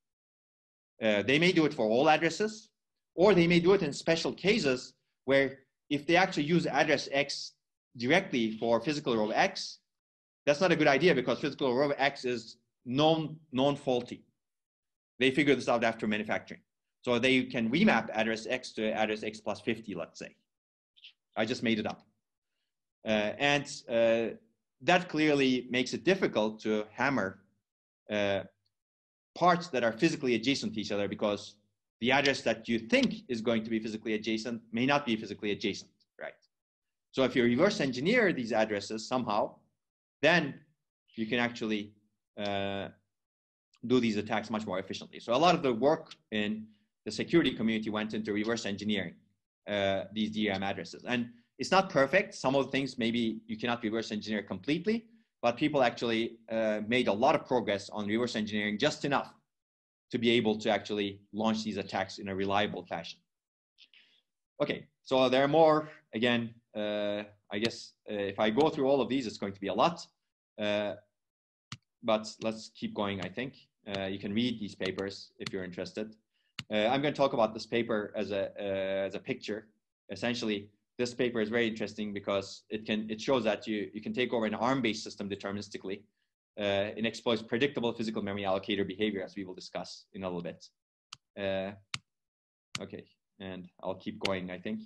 Uh, they may do it for all addresses, or they may do it in special cases where if they actually use address X directly for physical row X, that's not a good idea because physical row X is known, known faulty. They figure this out after manufacturing. So they can remap address X to address X plus fifty, let's say. I just made it up. Uh, and uh, that clearly makes it difficult to hammer uh, parts that are physically adjacent to each other because the address that you think is going to be physically adjacent may not be physically adjacent, right? So if you reverse engineer these addresses somehow, then you can actually uh, do these attacks much more efficiently. So a lot of the work in the security community went into reverse engineering uh, these D RAM addresses. And it's not perfect. Some of the things maybe you cannot reverse engineer completely, but people actually uh, made a lot of progress on reverse engineering just enough to be able to actually launch these attacks in a reliable fashion. Okay, so there are more. Again, uh, I guess uh, if I go through all of these, it's going to be a lot, uh, but let's keep going, I think. Uh, you can read these papers if you're interested. Uh, I'm gonna talk about this paper as a, uh, as a picture, essentially. This paper is very interesting because it can it shows that you, you can take over an ARM-based system deterministically uh, and exploits predictable physical memory allocator behavior, as we will discuss in a little bit. Uh, okay, and I'll keep going, I think.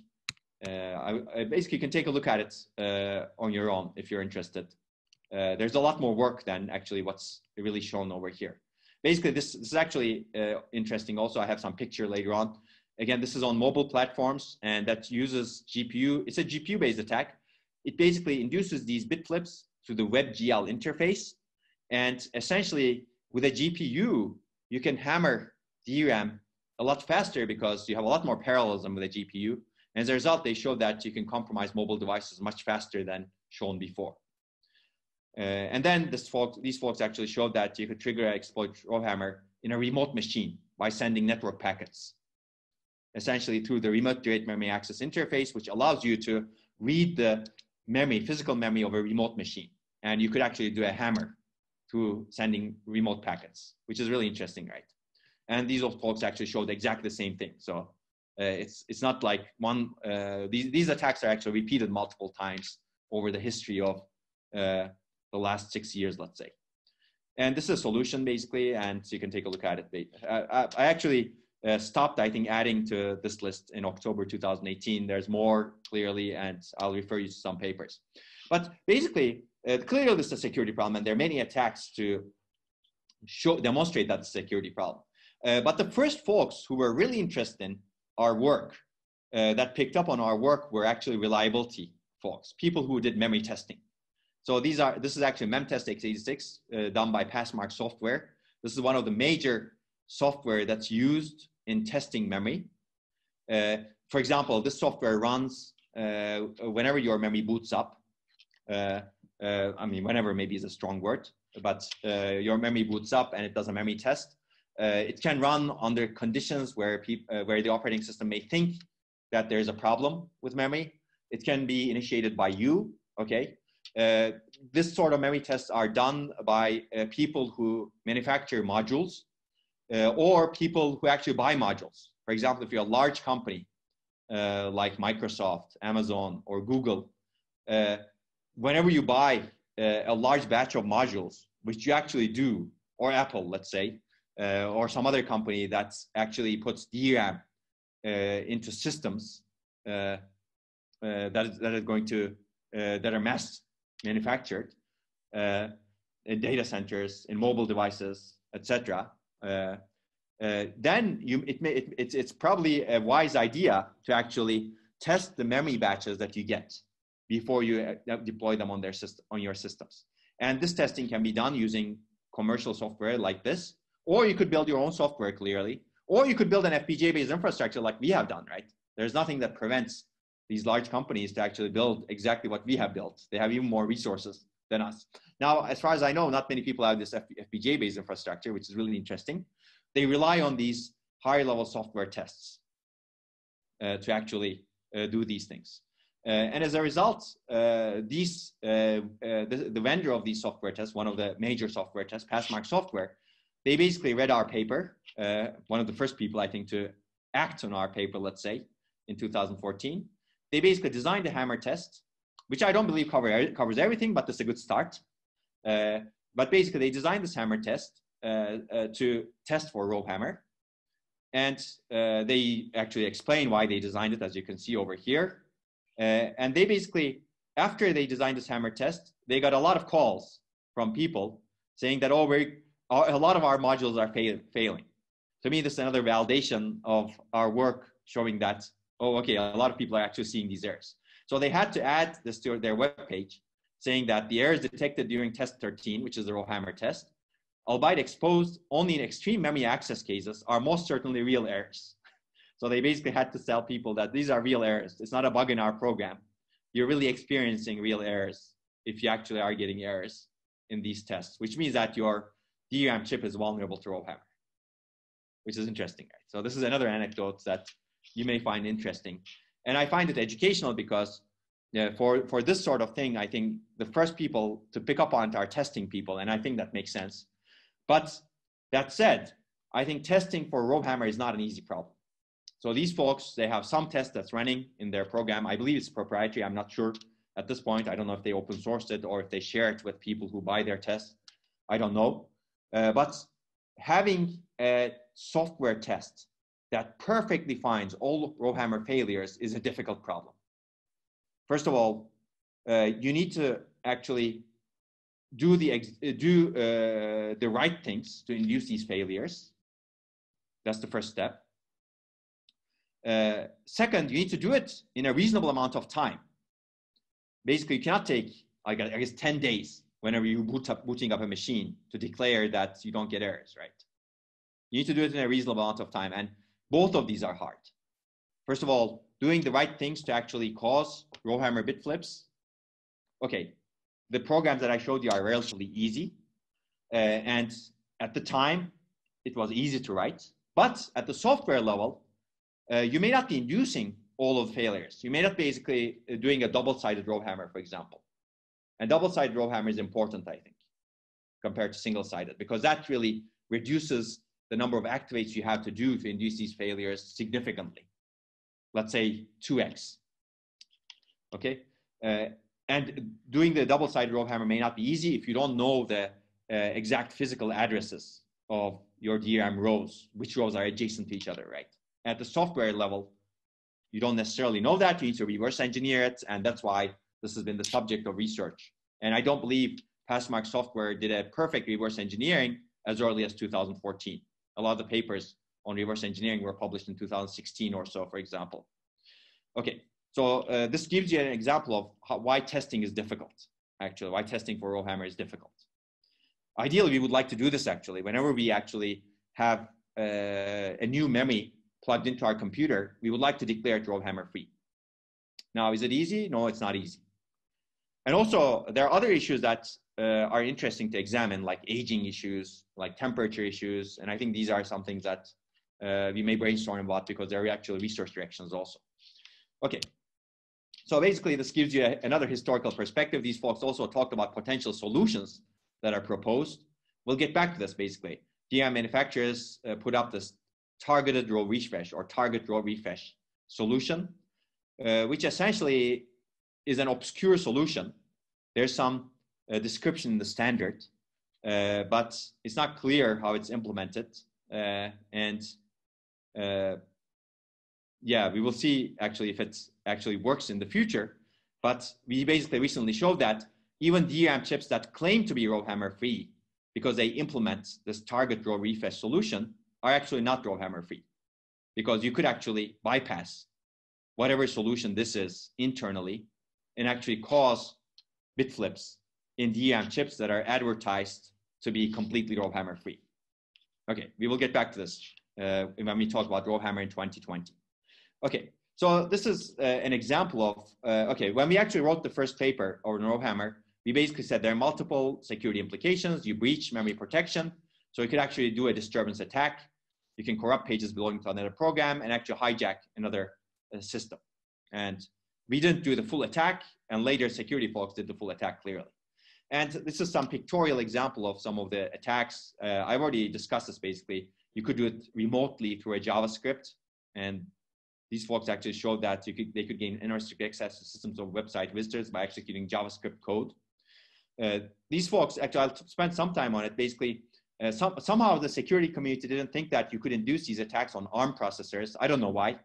Uh, I, I basically can take a look at it uh, on your own if you're interested. Uh, there's a lot more work than actually what's really shown over here. Basically, this, this is actually uh, interesting. Also, I have some picture later on. Again, this is on mobile platforms and that uses G P U. It's a G P U-based attack. It basically induces these bit flips to the WebGL interface. And essentially, with a G P U, you can hammer D RAM a lot faster because you have a lot more parallelism with a G P U. And as a result, they show that you can compromise mobile devices much faster than shown before. Uh, and then this folks, these folks actually showed that you could trigger an exploit RowHammer in a remote machine by sending network packets, essentially through the remote direct memory access interface, which allows you to read the memory, physical memory of a remote machine. And you could actually do a hammer through sending remote packets, which is really interesting, right? And these old folks actually showed exactly the same thing. So uh, it's, it's not like one, uh, these, these attacks are actually repeated multiple times over the history of uh, the last six years, let's say. And this is a solution basically, and you can take a look at it. I, I, I actually, uh, stopped, I think, adding to this list in October two thousand eighteen. There's more clearly, and I'll refer you to some papers. But basically, uh, clearly this is a security problem, and there are many attacks to show, demonstrate that it's a security problem. Uh, but the first folks who were really interested in our work, uh, that picked up on our work, were actually reliability folks, people who did memory testing. So these are, this is actually memtest x eighty-six uh, done by Passmark software. This is one of the major software that's used in testing memory. Uh, for example, this software runs uh, whenever your memory boots up. Uh, uh, I mean, whenever maybe is a strong word, but uh, your memory boots up and it does a memory test. Uh, it can run under conditions where, uh, where the operating system may think that there's a problem with memory. It can be initiated by you, okay? Uh, this sort of memory tests are done by uh, people who manufacture modules uh, or people who actually buy modules. For example, if you're a large company uh, like Microsoft, Amazon, or Google, uh, whenever you buy uh, a large batch of modules, which you actually do, or Apple, let's say, uh, or some other company that actually puts D RAM uh, into systems uh, uh, that, is, that is going to, uh, that are mass manufactured uh, in data centers, in mobile devices, et cetera. Uh, uh, then you, it may, it, it's, it's probably a wise idea to actually test the memory batches that you get before you uh, deploy them on their system, on your systems. And this testing can be done using commercial software like this, or you could build your own software clearly, or you could build an F P G A-based infrastructure like we have done, right? There's nothing that prevents these large companies to actually build exactly what we have built. They have even more resources than us. Now, as far as I know, not many people have this F P G A-based infrastructure, which is really interesting. They rely on these higher-level software tests uh, to actually uh, do these things. Uh, and as a result, uh, these, uh, uh, the, the vendor of these software tests, one of the major software tests, Passmark Software, they basically read our paper, uh, one of the first people, I think, to act on our paper, let's say, in two thousand fourteen. They basically designed a hammer test, which I don't believe cover, covers everything, but that's a good start. Uh, but basically, they designed this hammer test uh, uh, to test for RowHammer. And uh, they actually explain why they designed it, as you can see over here. Uh, and they basically, after they designed this hammer test, they got a lot of calls from people saying that, oh, we're, a lot of our modules are fail, failing. To me, this is another validation of our work showing that, oh, okay, a lot of people are actually seeing these errors. So they had to add this to their webpage, saying that the errors detected during test thirteen, which is the RowHammer test, albeit exposed only in extreme memory access cases, are most certainly real errors. So they basically had to tell people that these are real errors. It's not a bug in our program. You're really experiencing real errors if you actually are getting errors in these tests, which means that your D RAM chip is vulnerable to RowHammer, which is interesting, right? So this is another anecdote that you may find interesting. And I find it educational because uh, for, for this sort of thing, I think the first people to pick up on are testing people. And I think that makes sense. But that said, I think testing for RowHammer is not an easy problem. So these folks, they have some test that's running in their program. I believe it's proprietary. I'm not sure at this point. I don't know if they open sourced it or if they share it with people who buy their tests. I don't know. Uh, but having a software test that perfectly finds all RowHammer failures is a difficult problem. First of all, uh, you need to actually do the ex do uh, the right things to induce these failures. That's the first step. Uh, second, you need to do it in a reasonable amount of time. Basically, you cannot take, I guess, I guess ten days whenever you boot up, booting up a machine to declare that you don't get errors, right? You need to do it in a reasonable amount of time. And both of these are hard. First of all, doing the right things to actually cause RowHammer bit flips. Okay, the programs that I showed you are relatively easy. Uh, and at the time, it was easy to write. But at the software level, uh, you may not be inducing all of the failures. You may not be basically doing a double-sided RowHammer, for example. And double-sided RowHammer is important, I think, compared to single-sided, because that really reduces the number of activates you have to do to induce these failures significantly, let's say two X, okay? Uh, and doing the double-sided RowHammer may not be easy if you don't know the uh, exact physical addresses of your D RAM rows, which rows are adjacent to each other, right? At the software level, you don't necessarily know that. You need to reverse engineer it. And that's why this has been the subject of research. And I don't believe Passmark software did a perfect reverse engineering as early as two thousand fourteen. A lot of the papers on reverse engineering were published in two thousand sixteen or so, for example. Okay, so uh, this gives you an example of how, why testing is difficult, actually, why testing for RowHammer is difficult. Ideally, we would like to do this, actually. Whenever we actually have uh, a new memory plugged into our computer, we would like to declare it RowHammer free. Now, is it easy? No, it's not easy. And also, there are other issues that uh, are interesting to examine, like aging issues, like temperature issues. And I think these are some things that uh, we may brainstorm about because there are actually research directions also. Okay, so basically this gives you a, another historical perspective. These folks also talked about potential solutions that are proposed. We'll get back to this basically. D RAM manufacturers uh, put up this targeted row refresh or target row refresh solution, uh, which essentially is an obscure solution. There's some uh, description in the standard, uh, but it's not clear how it's implemented. Uh, and uh, yeah, we will see actually if it actually works in the future. But we basically recently showed that even D RAM chips that claim to be RowHammer free because they implement this target row refresh solution are actually not RowHammer free, because you could actually bypass whatever solution this is internally and actually cause bit flips in D RAM chips that are advertised to be completely RowHammer free. Okay, we will get back to this uh, when we talk about RowHammer in twenty twenty. Okay, so this is uh, an example of, uh, okay, when we actually wrote the first paper on RowHammer, we basically said there are multiple security implications. You breach memory protection, so you could actually do a disturbance attack. You can corrupt pages belonging to another program and actually hijack another uh, system. And we didn't do the full attack, and later security folks did the full attack clearly. And this is some pictorial example of some of the attacks. Uh, I've already discussed this basically. You could do it remotely through a JavaScript, and these folks actually showed that you could, they could gain unrestricted access to systems of website visitors by executing JavaScript code. Uh, these folks, actually, I'll spend some time on it. Basically, uh, some, somehow the security community didn't think that you could induce these attacks on ARM processors. I don't know why,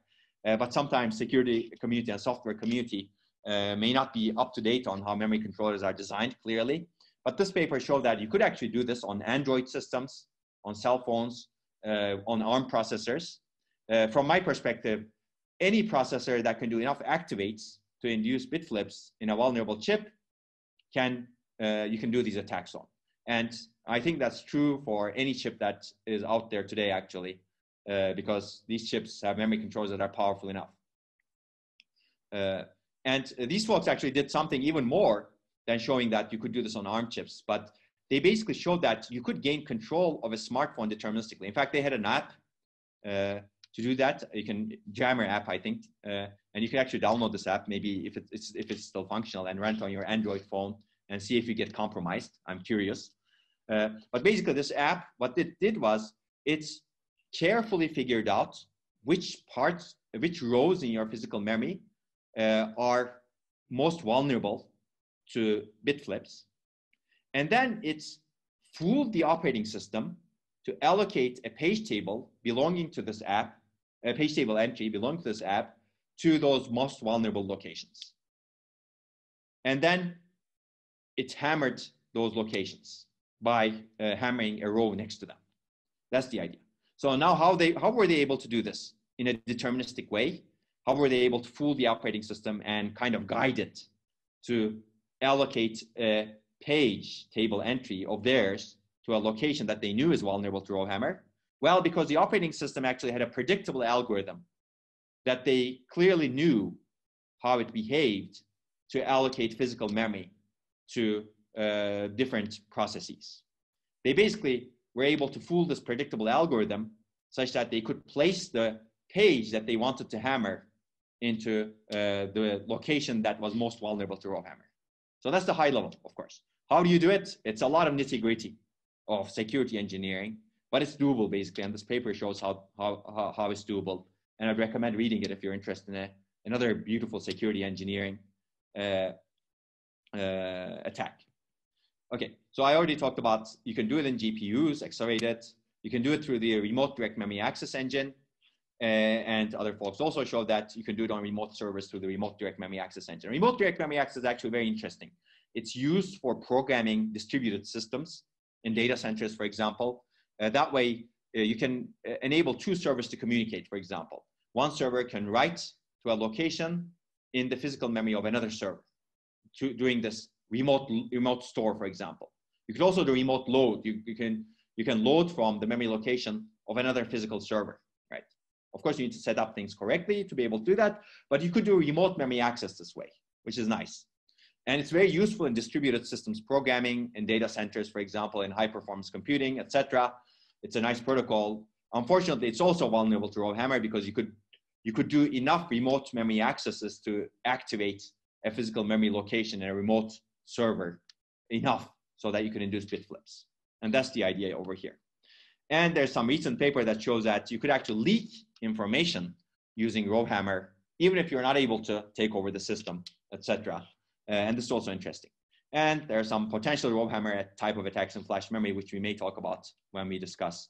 uh, but sometimes security community and software community uh, may not be up to date on how memory controllers are designed clearly. But this paper showed that you could actually do this on Android systems, on cell phones, uh, on ARM processors. Uh, from my perspective, any processor that can do enough activates to induce bit flips in a vulnerable chip, can uh, you can do these attacks on. And I think that's true for any chip that is out there today, actually, uh, because these chips have memory controllers that are powerful enough. Uh, and these folks actually did something even more than showing that you could do this on ARM chips, but they basically showed that you could gain control of a smartphone deterministically. In fact, they had an app uh, to do that. You can Jammer app, I think, uh, and you can actually download this app, maybe if it's, if it's still functional, and run it on your Android phone and see if you get compromised. I'm curious. Uh, but basically this app, what it did was it's carefully figured out which parts, which rows in your physical memory uh, are most vulnerable to bit flips. And then it's fooled the operating system to allocate a page table belonging to this app, a page table entry belonging to this app, to those most vulnerable locations. And then it hammered those locations by uh, hammering a row next to them. That's the idea. So now how, they, how were they able to do this in a deterministic way? How were they able to fool the operating system and kind of guide it to allocate a page table entry of theirs to a location that they knew is vulnerable to RowHammer? Well, because the operating system actually had a predictable algorithm that they clearly knew how it behaved to allocate physical memory to uh, different processes. They basically were able to fool this predictable algorithm such that they could place the page that they wanted to hammer into uh, the location that was most vulnerable to RowHammer. So that's the high level, of course. How do you do it? It's a lot of nitty-gritty of security engineering, but it's doable basically, and this paper shows how, how, how it's doable, and I'd recommend reading it if you're interested in a, another beautiful security engineering uh, uh, attack. Okay, so I already talked about you can do it in G P Us, accelerate it, You can do it through the remote direct memory access engine, uh, and other folks also show that you can do it on remote servers through the remote direct memory access engine. Remote direct memory access is actually very interesting. It's used for programming distributed systems in data centers, for example. Uh, that way, uh, you can uh, enable two servers to communicate, for example. One server can write to a location in the physical memory of another server to, doing this remote, remote store, for example. You can also do remote load. You, you, can, you can load from the memory location of another physical server, right? Of course, you need to set up things correctly to be able to do that, but you could do remote memory access this way, which is nice. And it's very useful in distributed systems programming, in data centers, for example, in high performance computing, et cetera. It's a nice protocol. Unfortunately, it's also vulnerable to RowHammer because you could, you could do enough remote memory accesses to activate a physical memory location in a remote server enough so that you can induce bit flips. And that's the idea over here. And there's some recent paper that shows that you could actually leak information using RowHammer, even if you're not able to take over the system, et cetera. Uh, and this is also interesting. And there are some potential RowHammer type of attacks in flash memory, which we may talk about when we discuss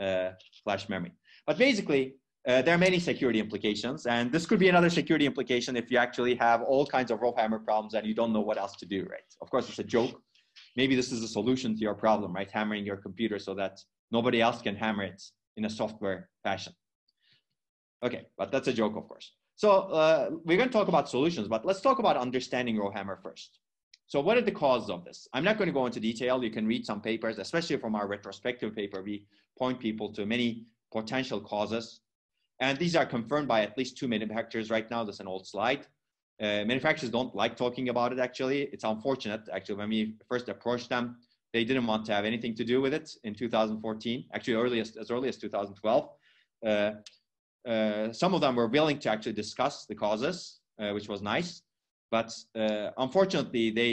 uh, flash memory. But basically, uh, there are many security implications. And this could be another security implication if you actually have all kinds of RowHammer problems and you don't know what else to do, right? Of course, it's a joke. Maybe this is a solution to your problem, right? Hammering your computer so that nobody else can hammer it in a software fashion. Okay, but that's a joke, of course. So uh, we're going to talk about solutions, but let's talk about understanding RowHammer first. So what are the causes of this? I'm not going to go into detail. You can read some papers, especially from our retrospective paper. We point people to many potential causes. And these are confirmed by at least two manufacturers right now. That's an old slide. Uh, manufacturers don't like talking about it, actually. It's unfortunate. Actually, when we first approached them, they didn't want to have anything to do with it in two thousand fourteen, actually early as, as early as two thousand twelve. Uh, Uh, some of them were willing to actually discuss the causes, uh, which was nice, but uh, unfortunately they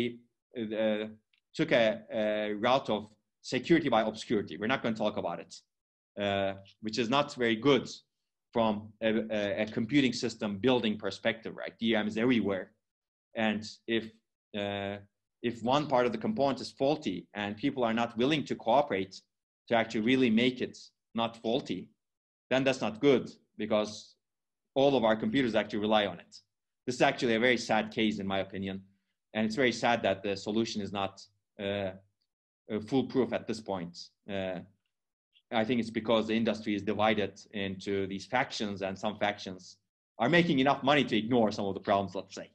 uh, took a, a route of security by obscurity. We're not going to talk about it, uh, which is not very good from a, a computing system building perspective, right? D RAM is everywhere, and if uh, if one part of the component is faulty and people are not willing to cooperate to actually really make it not faulty, then that's not good, because all of our computers actually rely on it. This is actually a very sad case, in my opinion. And it's very sad that the solution is not uh, foolproof at this point. Uh, I think it's because the industry is divided into these factions, and some factions are making enough money to ignore some of the problems, let's say.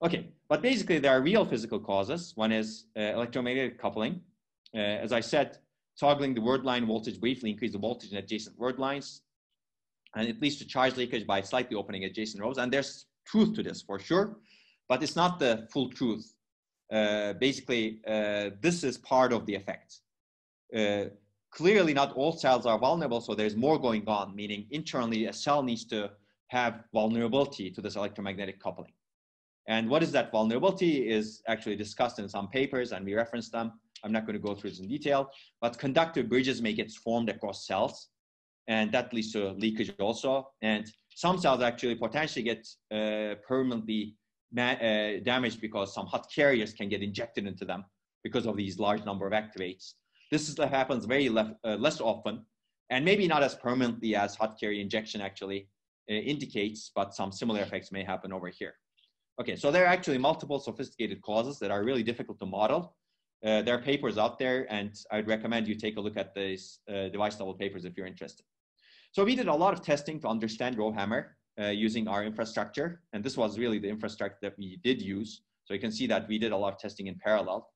Okay, but basically there are real physical causes. One is uh, electromagnetic coupling. Uh, as I said, toggling the word line voltage briefly increases the voltage in adjacent word lines, and it leads to charge leakage by slightly opening adjacent rows. And there's truth to this for sure, but it's not the full truth. Uh, basically, uh, this is part of the effect. Uh, clearly not all cells are vulnerable, so there's more going on, meaning internally a cell needs to have vulnerability to this electromagnetic coupling. And what is that vulnerability is actually discussed in some papers, and we reference them. I'm not going to go through this in detail, but conductive bridges may get formed across cells, and that leads to leakage also. And some cells actually potentially get uh, permanently uh, damaged because some hot carriers can get injected into them because of these large number of activates. This is, happens very left, uh, less often, and maybe not as permanently as hot carrier injection actually uh, indicates, but some similar effects may happen over here. Okay, so there are actually multiple sophisticated causes that are really difficult to model. Uh, there are papers out there, and I'd recommend you take a look at these uh, device level papers if you're interested. So we did a lot of testing to understand RowHammer uh, using our infrastructure. And this was really the infrastructure that we did use. So you can see that we did a lot of testing in parallel.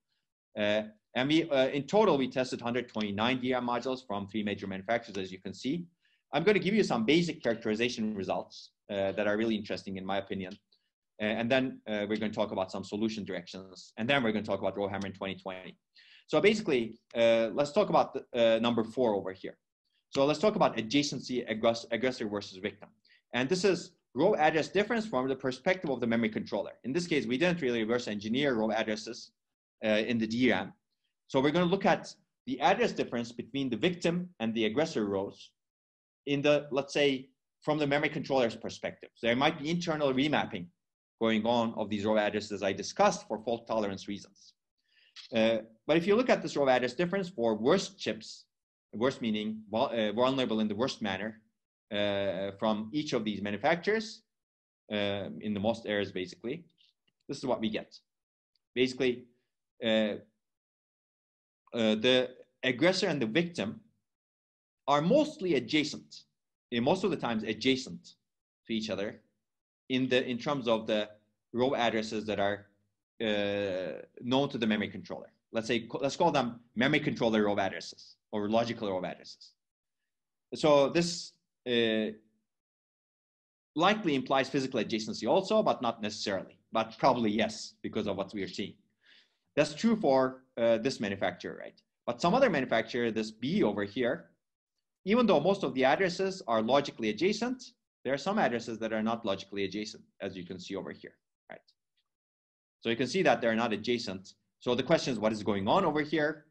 Uh, and we, uh, in total, we tested one hundred twenty-nine D RAM modules from three major manufacturers, as you can see. I'm going to give you some basic characterization results uh, that are really interesting, in my opinion. And then uh, we're going to talk about some solution directions. And then we're going to talk about RowHammer in twenty twenty. So basically, uh, let's talk about the, uh, number four over here. So let's talk about adjacency, aggress aggressor versus victim. And this is row address difference from the perspective of the memory controller. In this case, we didn't really reverse engineer row addresses uh, in the D RAM. So we're going to look at the address difference between the victim and the aggressor rows in the, let's say, from the memory controller's perspective. So there might be internal remapping going on of these row addresses, as I discussed, for fault tolerance reasons. Uh, but if you look at this row address difference for worst chips worst meaning uh, vulnerable in the worst manner uh, from each of these manufacturers uh, in the most errors, basically, this is what we get. Basically, uh, uh, the aggressor and the victim are mostly adjacent, most of the times adjacent to each other in, the, in terms of the row addresses that are uh, known to the memory controller. Let's say, let's call them memory controller row addresses or logical row addresses. So this uh, likely implies physical adjacency also, but not necessarily, but probably yes, because of what we are seeing. That's true for uh, this manufacturer, right? But some other manufacturer, this B over here, even though most of the addresses are logically adjacent, there are some addresses that are not logically adjacent, as you can see over here, right? So you can see that they're not adjacent. So the question is, what is going on over here?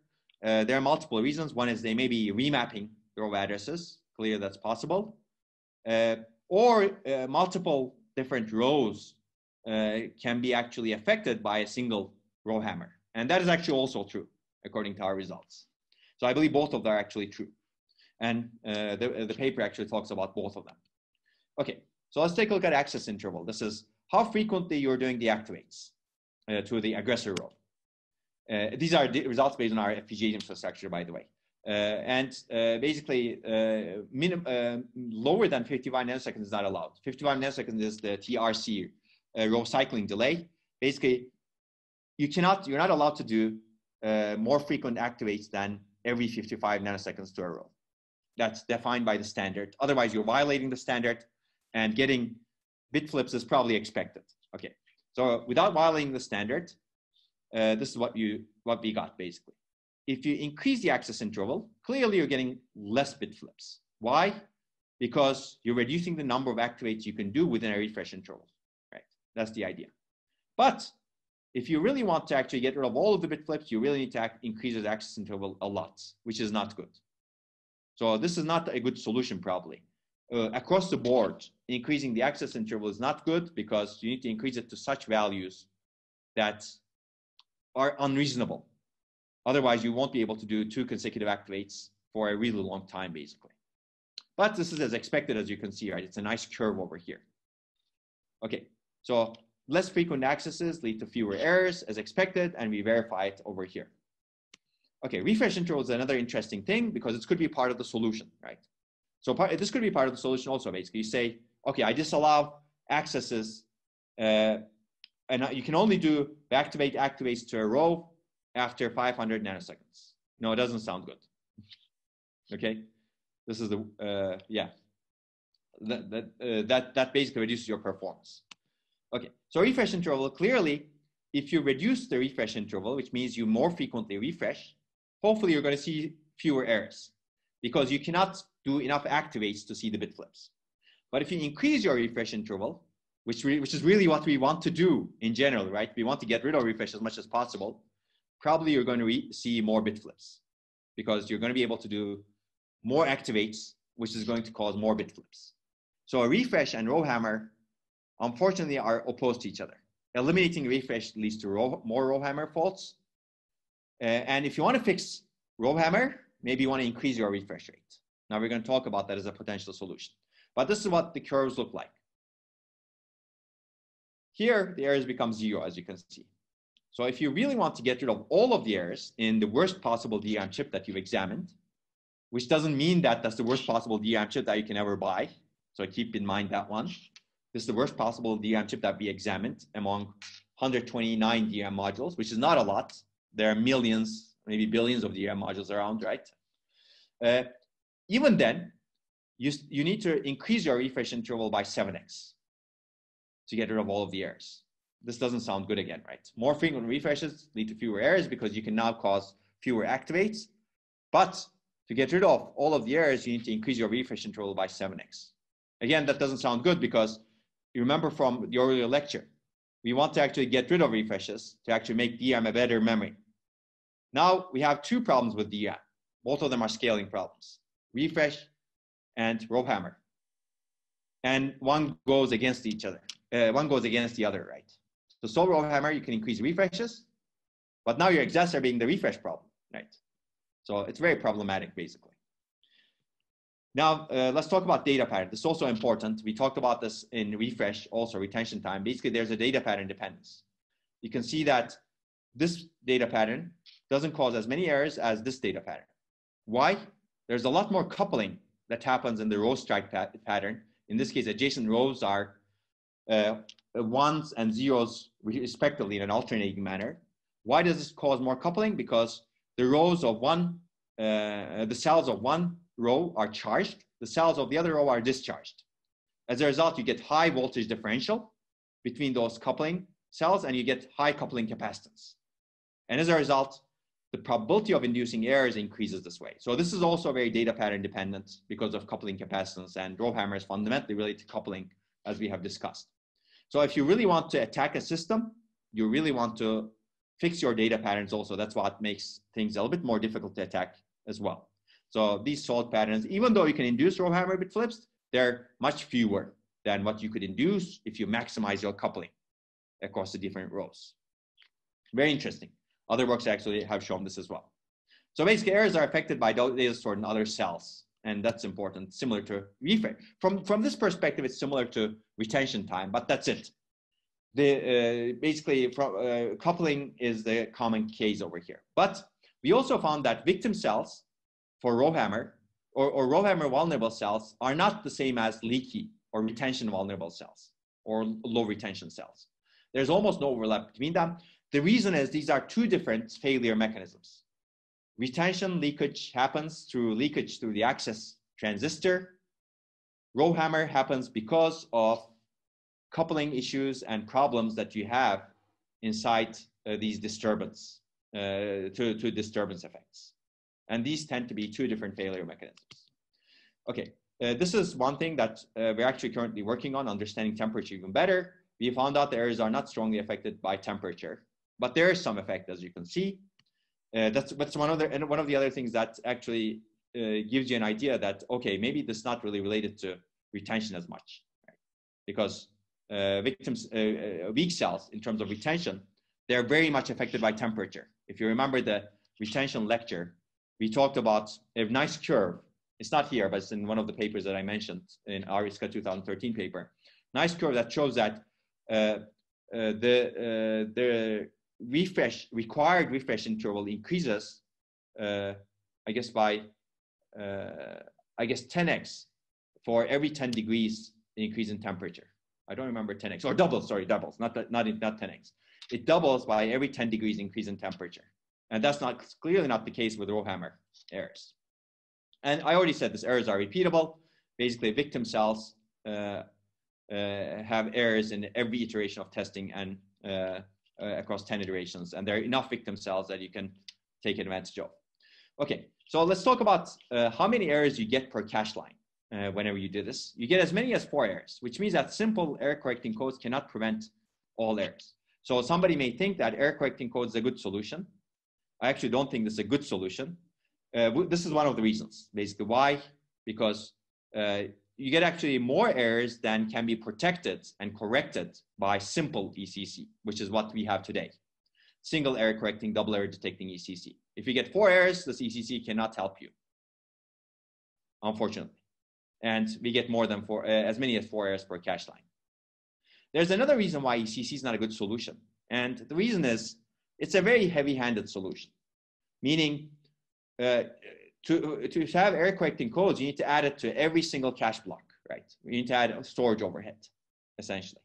Uh, there are multiple reasons. One is they may be remapping row addresses. Clearly, that's possible. Uh, or uh, multiple different rows uh, can be actually affected by a single row hammer. And that is actually also true, according to our results. So I believe both of them are actually true. And uh, the, the paper actually talks about both of them. Okay, so let's take a look at access interval. This is how frequently you're doing the activates uh, to the aggressor row. Uh, these are the results based on our F P G A infrastructure, by the way. Uh, and uh, basically, uh, minim, uh, lower than fifty-five nanoseconds is not allowed. fifty-five nanoseconds is the T R C, uh, row cycling delay. Basically, you cannot, you're not allowed to do uh, more frequent activates than every fifty-five nanoseconds to a row. That's defined by the standard. Otherwise, you're violating the standard, and getting bit flips is probably expected. Okay, so without violating the standard, Uh, this is what you what we got basically. If you increase the access interval, clearly you're getting less bit flips. Why? Because you're reducing the number of activates you can do within a refresh interval, right? That's the idea. But if you really want to actually get rid of all of the bit flips, you really need to act, increase the access interval a lot, which is not good. So this is not a good solution probably. Uh, across the board, increasing the access interval is not good because you need to increase it to such values that are unreasonable. Otherwise, you won't be able to do two consecutive activates for a really long time, basically. But this is as expected, as you can see, right? It's a nice curve over here. Okay, so less frequent accesses lead to fewer errors, as expected, and we verify it over here. Okay, refresh interval is another interesting thing because it could be part of the solution, right? So part, this could be part of the solution also, basically. You say, okay, I disallow accesses, uh, and you can only do activate activates to a row after five hundred nanoseconds. No, it doesn't sound good. Okay, this is the uh, yeah. That that uh, that that basically reduces your performance. Okay, so refresh interval clearly, if you reduce the refresh interval, which means you more frequently refresh, hopefully you're going to see fewer errors because you cannot do enough activates to see the bit flips. But if you increase your refresh interval, Which, re, which is really what we want to do in general, right? We want to get rid of refresh as much as possible. Probably you're going to re, see more bit flips because you're going to be able to do more activates, which is going to cause more bit flips. So a refresh and RowHammer, unfortunately, are opposed to each other. Eliminating refresh leads to row, more RowHammer faults. Uh, and if you want to fix RowHammer, maybe you want to increase your refresh rate. Now we're going to talk about that as a potential solution. But this is what the curves look like. Here, the errors become zero, as you can see. So if you really want to get rid of all of the errors in the worst possible D RAM chip that you've examined, which doesn't mean that that's the worst possible D RAM chip that you can ever buy. So keep in mind that one. This is the worst possible D RAM chip that we examined among one hundred twenty-nine D RAM modules, which is not a lot. There are millions, maybe billions of D RAM modules around, right? Uh, even then, you, you need to increase your refresh interval by seven X. To get rid of all of the errors. This doesn't sound good again, right? More frequent refreshes lead to fewer errors because you can now cause fewer activates. But to get rid of all of the errors, you need to increase your refresh interval by seven X. Again, that doesn't sound good because you remember from the earlier lecture, we want to actually get rid of refreshes to actually make D RAM a better memory. Now we have two problems with D RAM. Both of them are scaling problems, refresh and RowHammer. And one goes against each other. Uh, one goes against the other, right? So solve RowHammer, you can increase refreshes, but now you're exacerbating the refresh problem, right? So it's very problematic, basically. Now, uh, let's talk about data pattern. This is also important. We talked about this in refresh, also retention time. Basically, there's a data pattern dependence. You can see that this data pattern doesn't cause as many errors as this data pattern. Why? There's a lot more coupling that happens in the row strike pat pattern. In this case, adjacent rows are uh, ones and zeros respectively in an alternating manner. Why does this cause more coupling? Because the rows of one, uh, the cells of one row are charged, the cells of the other row are discharged. As a result, you get high voltage differential between those coupling cells and you get high coupling capacitance. And as a result, the probability of inducing errors increases this way. So this is also very data pattern dependent because of coupling capacitance, and RowHammer is fundamentally related to coupling as we have discussed. So if you really want to attack a system, you really want to fix your data patterns also. That's what makes things a little bit more difficult to attack as well. So these salt patterns, even though you can induce RowHammer with flips, they're much fewer than what you could induce if you maximize your coupling across the different rows. Very interesting. Other works actually have shown this as well. So basically errors are affected by data stored in other cells, and that's important, similar to refresh. From, from this perspective, it's similar to retention time, but that's it. The, uh, basically from, uh, coupling is the common case over here. But we also found that victim cells for RowHammer or, or RowHammer vulnerable cells are not the same as leaky or retention vulnerable cells or low retention cells. There's almost no overlap between them. The reason is these are two different failure mechanisms. Retention leakage happens through leakage through the access transistor. RowHammer happens because of coupling issues and problems that you have inside uh, these disturbance, uh, to, to disturbance effects. And these tend to be two different failure mechanisms. Okay, uh, this is one thing that uh, we're actually currently working on, understanding temperature even better. We found out the errors are not strongly affected by temperature, but there is some effect, as you can see. Uh, that's that's one of the, and one of the other things that actually uh, gives you an idea that, okay, maybe this is not really related to retention as much, right? Because uh, victims, uh, weak cells in terms of retention, they're very much affected by temperature. If you remember the retention lecture, we talked about a nice curve. It's not here, but it's in one of the papers that I mentioned in our I S C A twenty thirteen paper. Nice curve that shows that uh, uh, the, uh, the refresh, required refresh interval increases, uh, I guess by, uh, I guess ten X for every ten degrees increase in temperature. I don't remember ten X, or doubles, sorry, doubles, not, not, not ten X. It doubles by every ten degrees increase in temperature. And that's not clearly not the case with RowHammer errors. And I already said this, errors are repeatable. Basically, victim cells uh, uh, have errors in every iteration of testing and uh, uh, across ten iterations. And there are enough victim cells that you can take advantage of. Okay, so let's talk about uh, how many errors you get per cache line uh, whenever you do this. You get as many as four errors, which means that simple error correcting codes cannot prevent all errors. So somebody may think that error correcting code is a good solution. I actually don't think this is a good solution. Uh, this is one of the reasons, basically. Why? Because uh, you get actually more errors than can be protected and corrected by simple E C C, which is what we have today. Single error correcting, double error detecting E C C. If you get four errors, this E C C cannot help you, unfortunately. And we get more than four, uh, as many as four errors per cache line. There's another reason why E C C is not a good solution. And the reason is, it's a very heavy-handed solution, meaning uh, to, to have error correcting codes, you need to add it to every single cache block, right? You need to add storage overhead, essentially.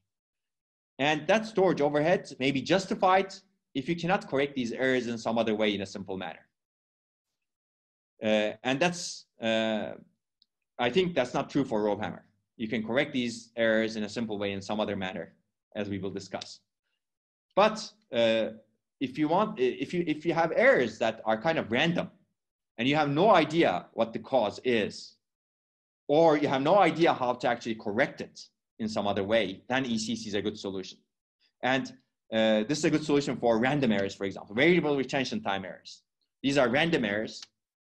And that storage overhead may be justified if you cannot correct these errors in some other way in a simple manner. Uh, and that's, uh, I think that's not true for RowHammer. You can correct these errors in a simple way in some other manner, as we will discuss. But, uh, If you want, if you, if you have errors that are kind of random and you have no idea what the cause is, or you have no idea how to actually correct it in some other way, then E C C is a good solution. And uh, this is a good solution for random errors, for example, variable retention time errors. These are random errors,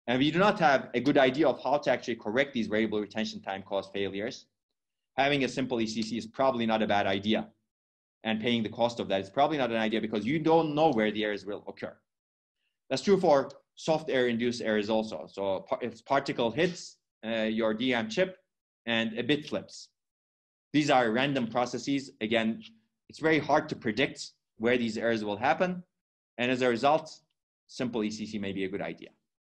and we do not have a good idea of how to actually correct these variable retention time cause failures. Having a simple E C C is probably not a bad idea. And paying the cost of that is probably not an idea because you don't know where the errors will occur. That's true for soft error induced errors also. So if particle hits uh, your D RAM chip, and a bit flips. These are random processes. Again, it's very hard to predict where these errors will happen. And as a result, simple E C C may be a good idea.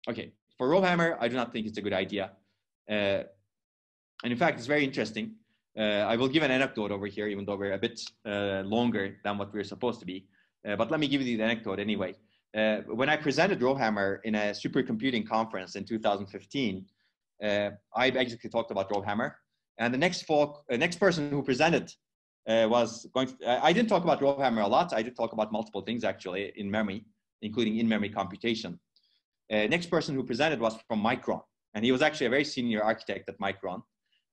Okay, for RowHammer, I do not think it's a good idea. Uh, and in fact, it's very interesting. Uh, I will give an anecdote over here, even though we're a bit uh, longer than what we're supposed to be. Uh, but let me give you the anecdote anyway. Uh, when I presented RowHammer in a supercomputing conference in two thousand fifteen, uh, I basically talked about RowHammer. And the next, folk, uh, next person who presented uh, was going to, uh, I didn't talk about RowHammer a lot. I did talk about multiple things actually in memory, including in-memory computation. Uh, next person who presented was from Micron. And he was actually a very senior architect at Micron.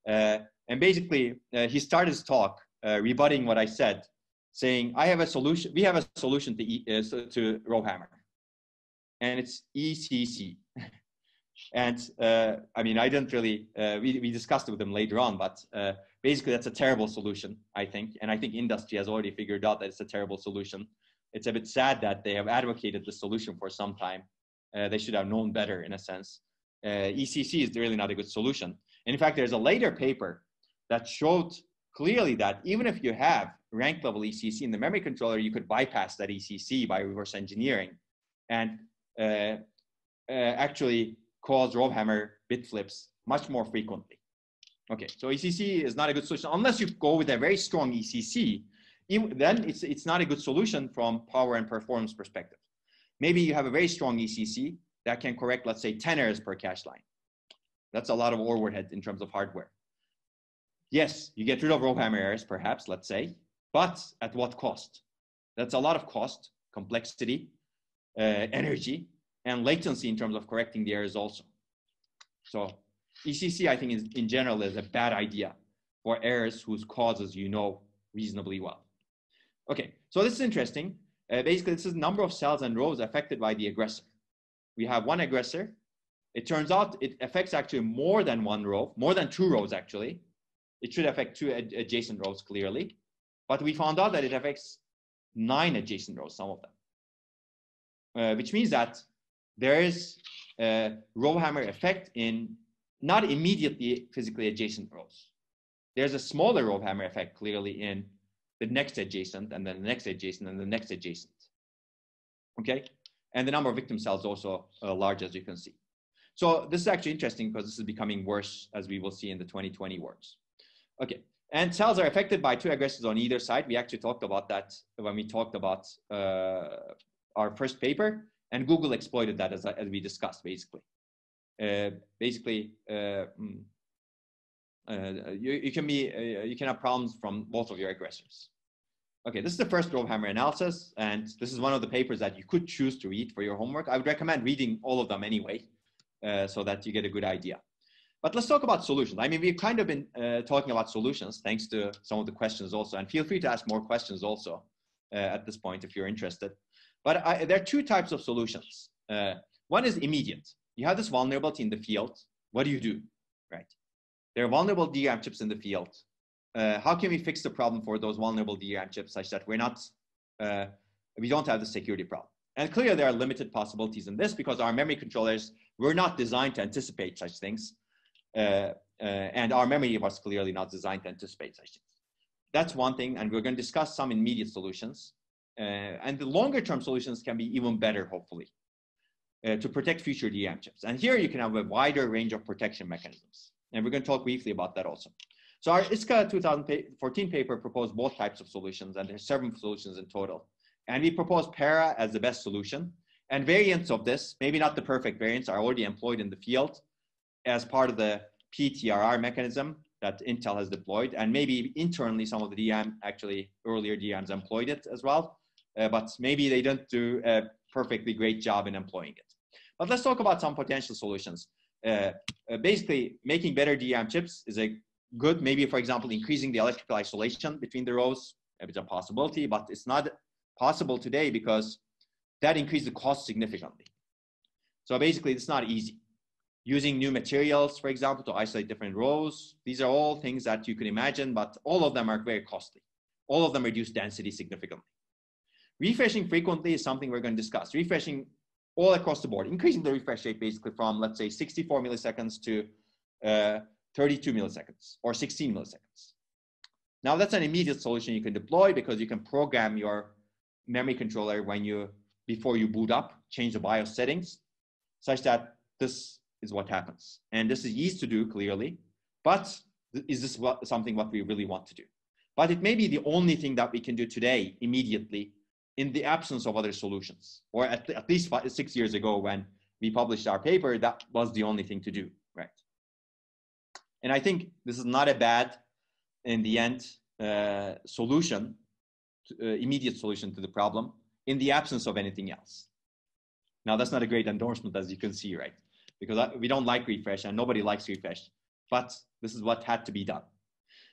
Uh, and basically, uh, he started his talk uh, rebutting what I said, saying, I have a solution, we have a solution to, e uh, to RowHammer. And it's E C C. And uh, I mean, I didn't really, uh, we, we discussed it with them later on, but uh, basically that's a terrible solution, I think. And I think industry has already figured out that it's a terrible solution. It's a bit sad that they have advocated the solution for some time. Uh, they should have known better in a sense. Uh, E C C is really not a good solution. And in fact, there's a later paper that showed clearly that even if you have rank level E C C in the memory controller, you could bypass that E C C by reverse engineering and uh, uh, actually cause RowHammer bit flips much more frequently. Okay, so E C C is not a good solution unless you go with a very strong E C C. Then it's, it's not a good solution from power and performance perspective. Maybe you have a very strong E C C that can correct, let's say, ten errors per cache line. That's a lot of overhead in terms of hardware. Yes, you get rid of RowHammer errors, perhaps, let's say, but at what cost? That's a lot of cost, complexity, uh, energy, and latency in terms of correcting the errors also. So E C C, I think, is, in general, is a bad idea for errors whose causes you know reasonably well. Okay, so this is interesting. Uh, basically, this is the number of cells and rows affected by the aggressor. We have one aggressor. It turns out it affects actually more than one row, more than two rows actually. It should affect two ad adjacent rows clearly, but we found out that it affects nine adjacent rows, some of them, uh, which means that there is a RowHammer effect in not immediately physically adjacent rows. There's a smaller RowHammer effect clearly in the next adjacent and then the next adjacent and the next adjacent, okay? And the number of victim cells also uh, large, as you can see. So this is actually interesting because this is becoming worse, as we will see in the twenty twenty words. Okay, and cells are affected by two aggressors on either side. We actually talked about that when we talked about uh, our first paper, and Google exploited that as, as we discussed, basically. Uh, basically, uh, uh, you, you, can be, uh, you can have problems from both of your aggressors. Okay, this is the first RowHammer analysis, and this is one of the papers that you could choose to read for your homework. I would recommend reading all of them anyway, uh, so that you get a good idea. But let's talk about solutions. I mean, we've kind of been uh, talking about solutions thanks to some of the questions also, and feel free to ask more questions also uh, at this point if you're interested. But I, there are two types of solutions. Uh, one is immediate. You have this vulnerability in the field. What do you do, right? There are vulnerable D RAM chips in the field. Uh, how can we fix the problem for those vulnerable D RAM chips such that we're not, uh, we don't have the security problem? And clearly there are limited possibilities in this because our memory controllers were not designed to anticipate such things. Uh, uh, and our memory was clearly not designed to anticipate such things. That's one thing, and we're going to discuss some immediate solutions. Uh, and the longer-term solutions can be even better, hopefully, uh, to protect future D RAM chips. And here you can have a wider range of protection mechanisms. And we're going to talk briefly about that also. So our I S C A two thousand fourteen paper proposed both types of solutions, and there's seven solutions in total. And we proposed PARA as the best solution. And variants of this, maybe not the perfect variants, are already employed in the field as part of the P T R R mechanism that Intel has deployed. And maybe internally, some of the D RAM, actually earlier D RAMs employed it as well. Uh, but maybe they don't do a perfectly great job in employing it. But let's talk about some potential solutions. Uh, uh, basically, making better D RAM chips is a good, maybe for example, increasing the electrical isolation between the rows. It's a possibility, but it's not possible today because that increased the cost significantly. So basically, it's not easy. Using new materials, for example, to isolate different rows. These are all things that you can imagine, but all of them are very costly. All of them reduce density significantly. Refreshing frequently is something we're going to discuss. Refreshing all across the board, increasing the refresh rate basically from, let's say, sixty-four milliseconds to uh, thirty-two milliseconds or sixteen milliseconds. Now that's an immediate solution you can deploy because you can program your memory controller when you, before you boot up, change the BIOS settings such that this is what happens. And this is easy to do clearly, but is this what, something what we really want to do? But it may be the only thing that we can do today immediately in the absence of other solutions, or at, at least five, six years ago when we published our paper, that was the only thing to do, right? And I think this is not a bad, in the end, uh, solution, to, uh, immediate solution to the problem in the absence of anything else. Now that's not a great endorsement, as you can see, right? Because I, we don't like refresh and nobody likes refresh, but this is what had to be done.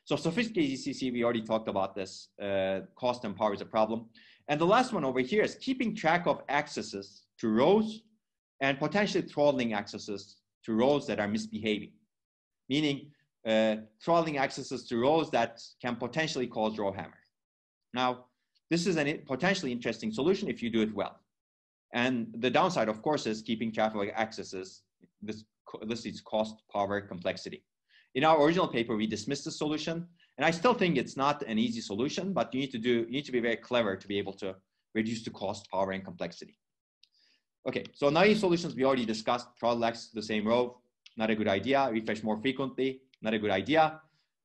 So sophisticated E C C, we already talked about this, uh, cost and power is a problem. And the last one over here is keeping track of accesses to rows and potentially throttling accesses to rows that are misbehaving. Meaning uh, throttling accesses to rows that can potentially cause RowHammer. Now, this is a potentially interesting solution if you do it well. And the downside, of course, is keeping track of accesses. This, this is cost, power, complexity. In our original paper, we dismissed the solution. And I still think it's not an easy solution, but you need to do, you need to be very clever to be able to reduce the cost, power, and complexity. Okay, so naive solutions we already discussed, throttle access to the same row, not a good idea. Refresh more frequently, not a good idea,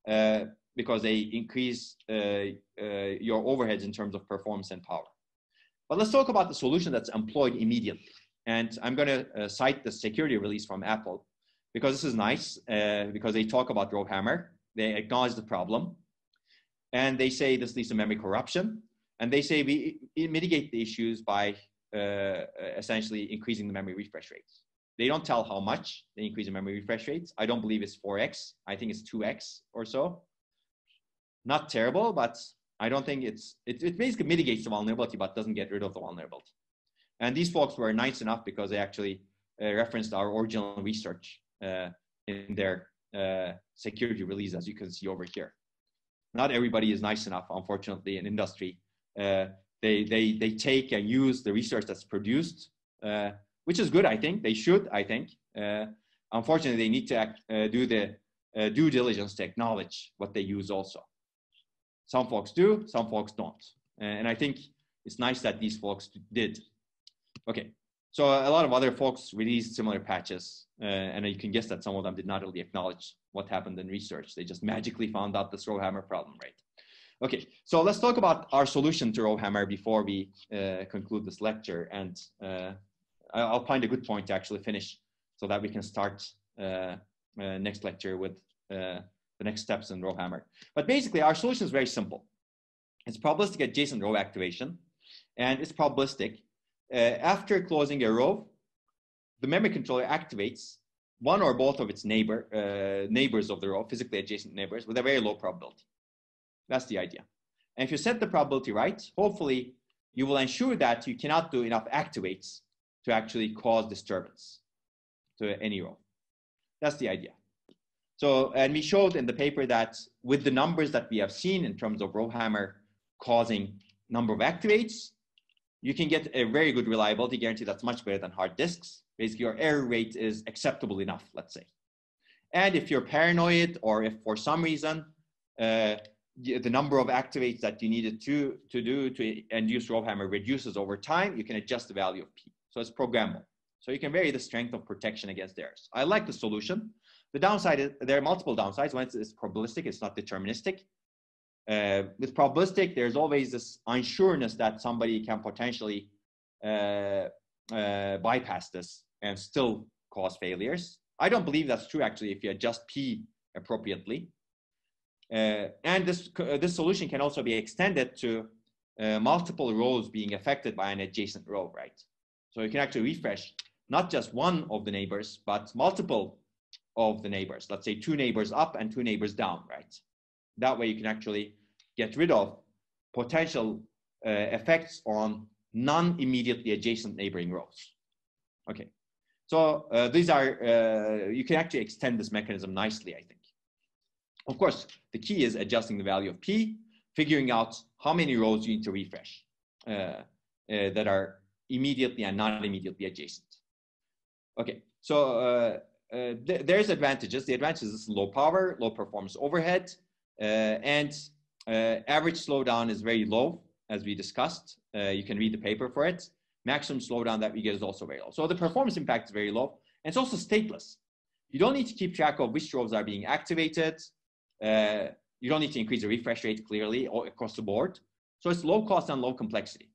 uh, because they increase uh, uh, your overheads in terms of performance and power. But let's talk about the solution that's employed immediately. And I'm gonna uh, cite the security release from Apple, because this is nice, uh, because they talk about RowHammer. They acknowledge the problem, and they say this leads to memory corruption, and they say we mitigate the issues by uh, essentially increasing the memory refresh rates. They don't tell how much they increase the memory refresh rates. I don't believe it's four X. I think it's two X or so. Not terrible, but I don't think it's, it, it basically mitigates the vulnerability, but doesn't get rid of the vulnerability. And these folks were nice enough because they actually uh, referenced our original research uh, in their uh security release, as you can see over here. Not everybody is nice enough, unfortunately, in industry. Uh, they they they take and use the research that's produced, uh, which is good. I think they should. I think uh, unfortunately they need to act, uh, do the uh, due diligence to acknowledge what they use. Also, some folks do, some folks don't, and I think it's nice that these folks did. Okay. So a lot of other folks released similar patches, uh, and you can guess that some of them did not really acknowledge what happened in research. They just magically found out this RowHammer problem, right? Okay, so let's talk about our solution to RowHammer before we uh, conclude this lecture. And uh, I'll find a good point to actually finish so that we can start uh, uh, next lecture with uh, the next steps in RowHammer. But basically, our solution is very simple. It's probabilistic adjacent row activation, and it's probabilistic. Uh, after closing a row, the memory controller activates one or both of its neighbor, uh, neighbors of the row, physically adjacent neighbors, with a very low probability. That's the idea. And if you set the probability right, hopefully you will ensure that you cannot do enough activates to actually cause disturbance to any row. That's the idea. So, and we showed in the paper that with the numbers that we have seen in terms of RowHammer causing number of activates, you can get a very good reliability guarantee that's much better than hard disks. Basically, your error rate is acceptable enough, let's say. And if you're paranoid, or if for some reason, uh, the number of activates that you needed to, to do to induce RowHammer reduces over time, you can adjust the value of P. So it's programmable. So you can vary the strength of protection against errors. I like the solution. The downside is, there are multiple downsides. One is it's probabilistic, it's not deterministic. Uh, with probabilistic, there's always this unsureness that somebody can potentially uh, uh, bypass this and still cause failures. I don't believe that's true, actually, if you adjust P appropriately. Uh, and this, uh, this solution can also be extended to uh, multiple rows being affected by an adjacent row, right? So you can actually refresh not just one of the neighbors, but multiple of the neighbors. Let's say two neighbors up and two neighbors down, right? That way you can actually get rid of potential uh, effects on non-immediately adjacent neighboring rows. Okay, so uh, these are, uh, you can actually extend this mechanism nicely, I think. Of course, the key is adjusting the value of P, figuring out how many rows you need to refresh uh, uh, that are immediately and non-immediately adjacent. Okay, so uh, uh, th there's advantages. The advantage is low power, low performance overhead, uh, and uh, average slowdown is very low, as we discussed. Uh, you can read the paper for it. Maximum slowdown that we get is also very low. So the performance impact is very low. And it's also stateless. You don't need to keep track of which jobs are being activated. Uh, you don't need to increase the refresh rate clearly or across the board. So it's low cost and low complexity.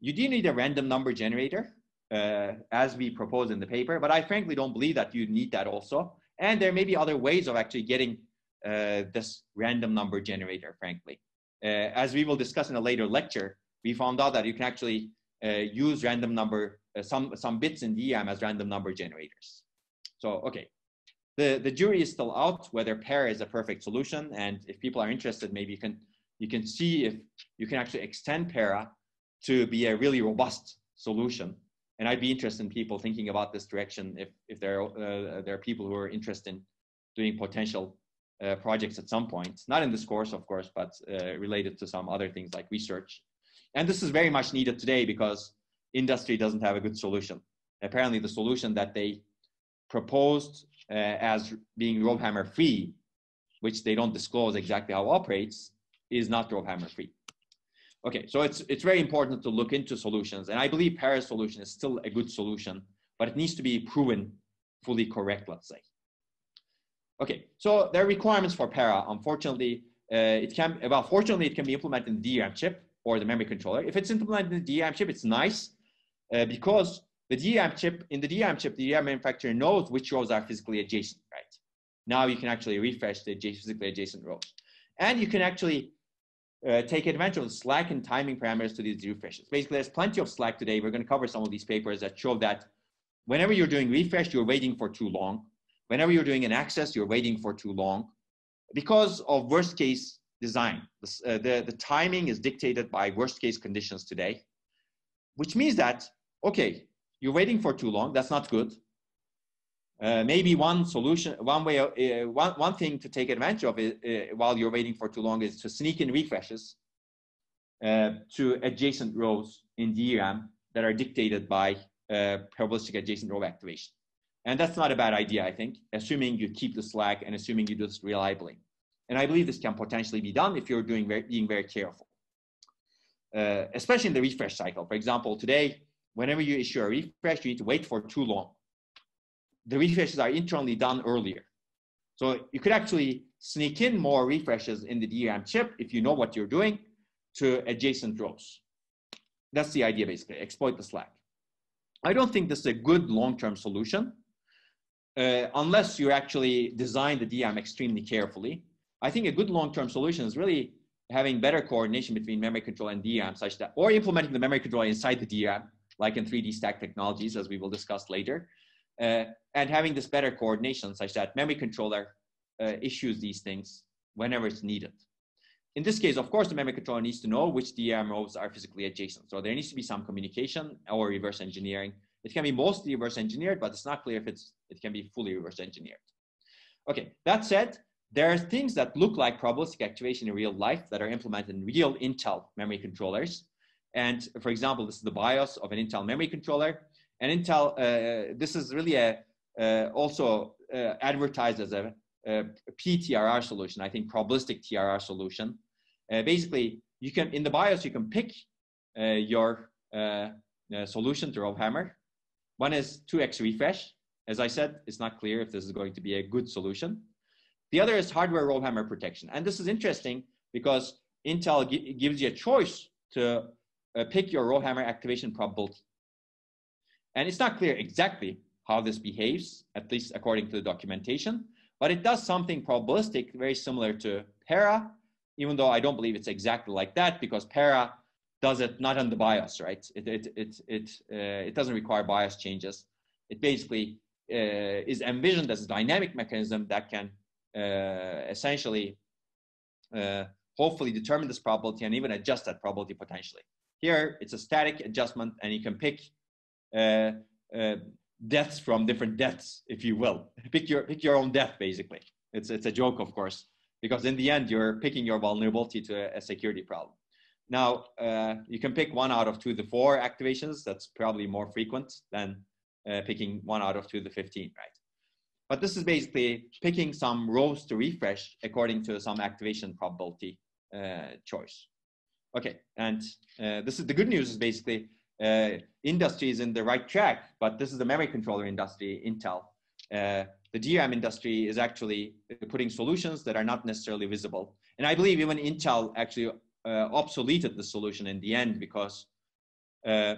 You do need a random number generator, uh, as we propose in the paper, but I frankly don't believe that you need that also. And there may be other ways of actually getting uh, this random number generator, frankly. Uh, as we will discuss in a later lecture, we found out that you can actually uh, use random number, uh, some, some bits in D RAM as random number generators. So, okay, the, the jury is still out whether PARA is a perfect solution. And if people are interested, maybe you can, you can see if you can actually extend PARA to be a really robust solution. And I'd be interested in people thinking about this direction if, if there, uh, there are people who are interested in doing potential uh, projects at some point, not in this course, of course, but uh, related to some other things like research. And this is very much needed today because industry doesn't have a good solution. Apparently the solution that they proposed uh, as being RowHammer free, which they don't disclose exactly how it operates, is not RowHammer free. Okay, so it's, it's very important to look into solutions. And I believe PARA's solution is still a good solution, but it needs to be proven fully correct, let's say. Okay, so there are requirements for PARA. Unfortunately, uh, it can, well, fortunately, it can be implemented in the D RAM chip or the memory controller. If it's implemented in the D RAM chip, it's nice uh, because the D RAM chip, in the D RAM chip, the D RAM manufacturer knows which rows are physically adjacent, right? Now you can actually refresh the physically adjacent rows. And you can actually Uh, take advantage of the slack and timing parameters to these refreshes. Basically, there's plenty of slack today. We're going to cover some of these papers that show that whenever you're doing refresh, you're waiting for too long. Whenever you're doing an access, you're waiting for too long because of worst case design. The, uh, the, the timing is dictated by worst case conditions today, which means that, okay, you're waiting for too long. That's not good. Uh, maybe one solution, one way, uh, one, one thing to take advantage of is, uh, while you're waiting for too long is to sneak in refreshes uh, to adjacent rows in D RAM that are dictated by uh, probabilistic adjacent row activation. And that's not a bad idea, I think, assuming you keep the slack and assuming you do this reliably. And I believe this can potentially be done if you're doing very, being very careful, uh, especially in the refresh cycle. For example, today, whenever you issue a refresh, you need to wait for too long. The refreshes are internally done earlier. So you could actually sneak in more refreshes in the D RAM chip if you know what you're doing to adjacent rows. That's the idea basically, exploit the slack. I don't think this is a good long-term solution uh, unless you actually design the D RAM extremely carefully. I think a good long-term solution is really having better coordination between memory control and D RAM such that, or implementing the memory controller inside the D RAM, like in three D stack technologies as we will discuss later. Uh, and having this better coordination such that memory controller uh, issues these things whenever it's needed. In this case, of course, the memory controller needs to know which D RAM rows are physically adjacent. So there needs to be some communication or reverse engineering. It can be mostly reverse engineered, but it's not clear if it's, it can be fully reverse engineered. Okay, that said, there are things that look like probabilistic activation in real life that are implemented in real Intel memory controllers. And for example, this is the BIOS of an Intel memory controller. And Intel, uh, this is really a, uh, also uh, advertised as a, a P T R R solution, I think probabilistic T R R solution. Uh, basically, you can, in the BIOS, you can pick uh, your uh, uh, solution to RowHammer. One is two X refresh. As I said, it's not clear if this is going to be a good solution. The other is hardware RowHammer protection. And this is interesting because Intel gi gives you a choice to uh, pick your RowHammer activation probability. And it's not clear exactly how this behaves, at least according to the documentation, but it does something probabilistic very similar to PARA, even though I don't believe it's exactly like that because PARA does it not on the BIOS, right? It, it, it, it, uh, it doesn't require BIOS changes. It basically uh, is envisioned as a dynamic mechanism that can uh, essentially uh, hopefully determine this probability and even adjust that probability potentially. Here, it's a static adjustment and you can pick Uh, uh, deaths from different deaths, if you will. Pick your, pick your own death, basically. It's, it's a joke, of course, because in the end, you're picking your vulnerability to a, a security problem. Now, uh, you can pick one out of two to the four activations. That's probably more frequent than uh, picking one out of two to the fifteen, right? But this is basically picking some rows to refresh according to some activation probability uh, choice. Okay, and uh, this is the good news is basically uh, industry is in the right track, but this is the memory controller industry, Intel. Uh, the D RAM industry is actually putting solutions that are not necessarily visible. And I believe even Intel actually uh, obsoleted the solution in the end because uh,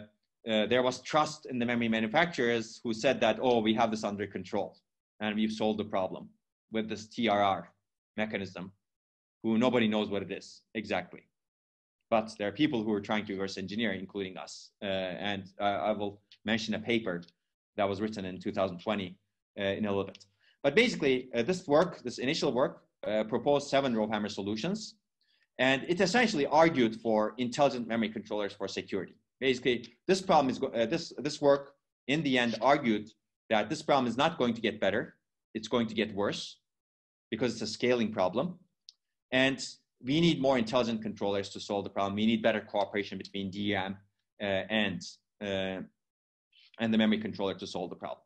uh, there was trust in the memory manufacturers who said that, oh, we have this under control. And we've solved the problem with this T R R mechanism, who nobody knows what it is exactly. But there are people who are trying to reverse engineer, including us. Uh, and uh, I will mention a paper that was written in two thousand twenty uh, in a little bit. But basically, uh, this work, this initial work, uh, proposed seven RowHammer solutions. And it essentially argued for intelligent memory controllers for security. Basically, this problem is, uh, this, this work in the end argued that this problem is not going to get better, it's going to get worse because it's a scaling problem. And we need more intelligent controllers to solve the problem. We need better cooperation between D RAM uh, and, uh, and the memory controller to solve the problem.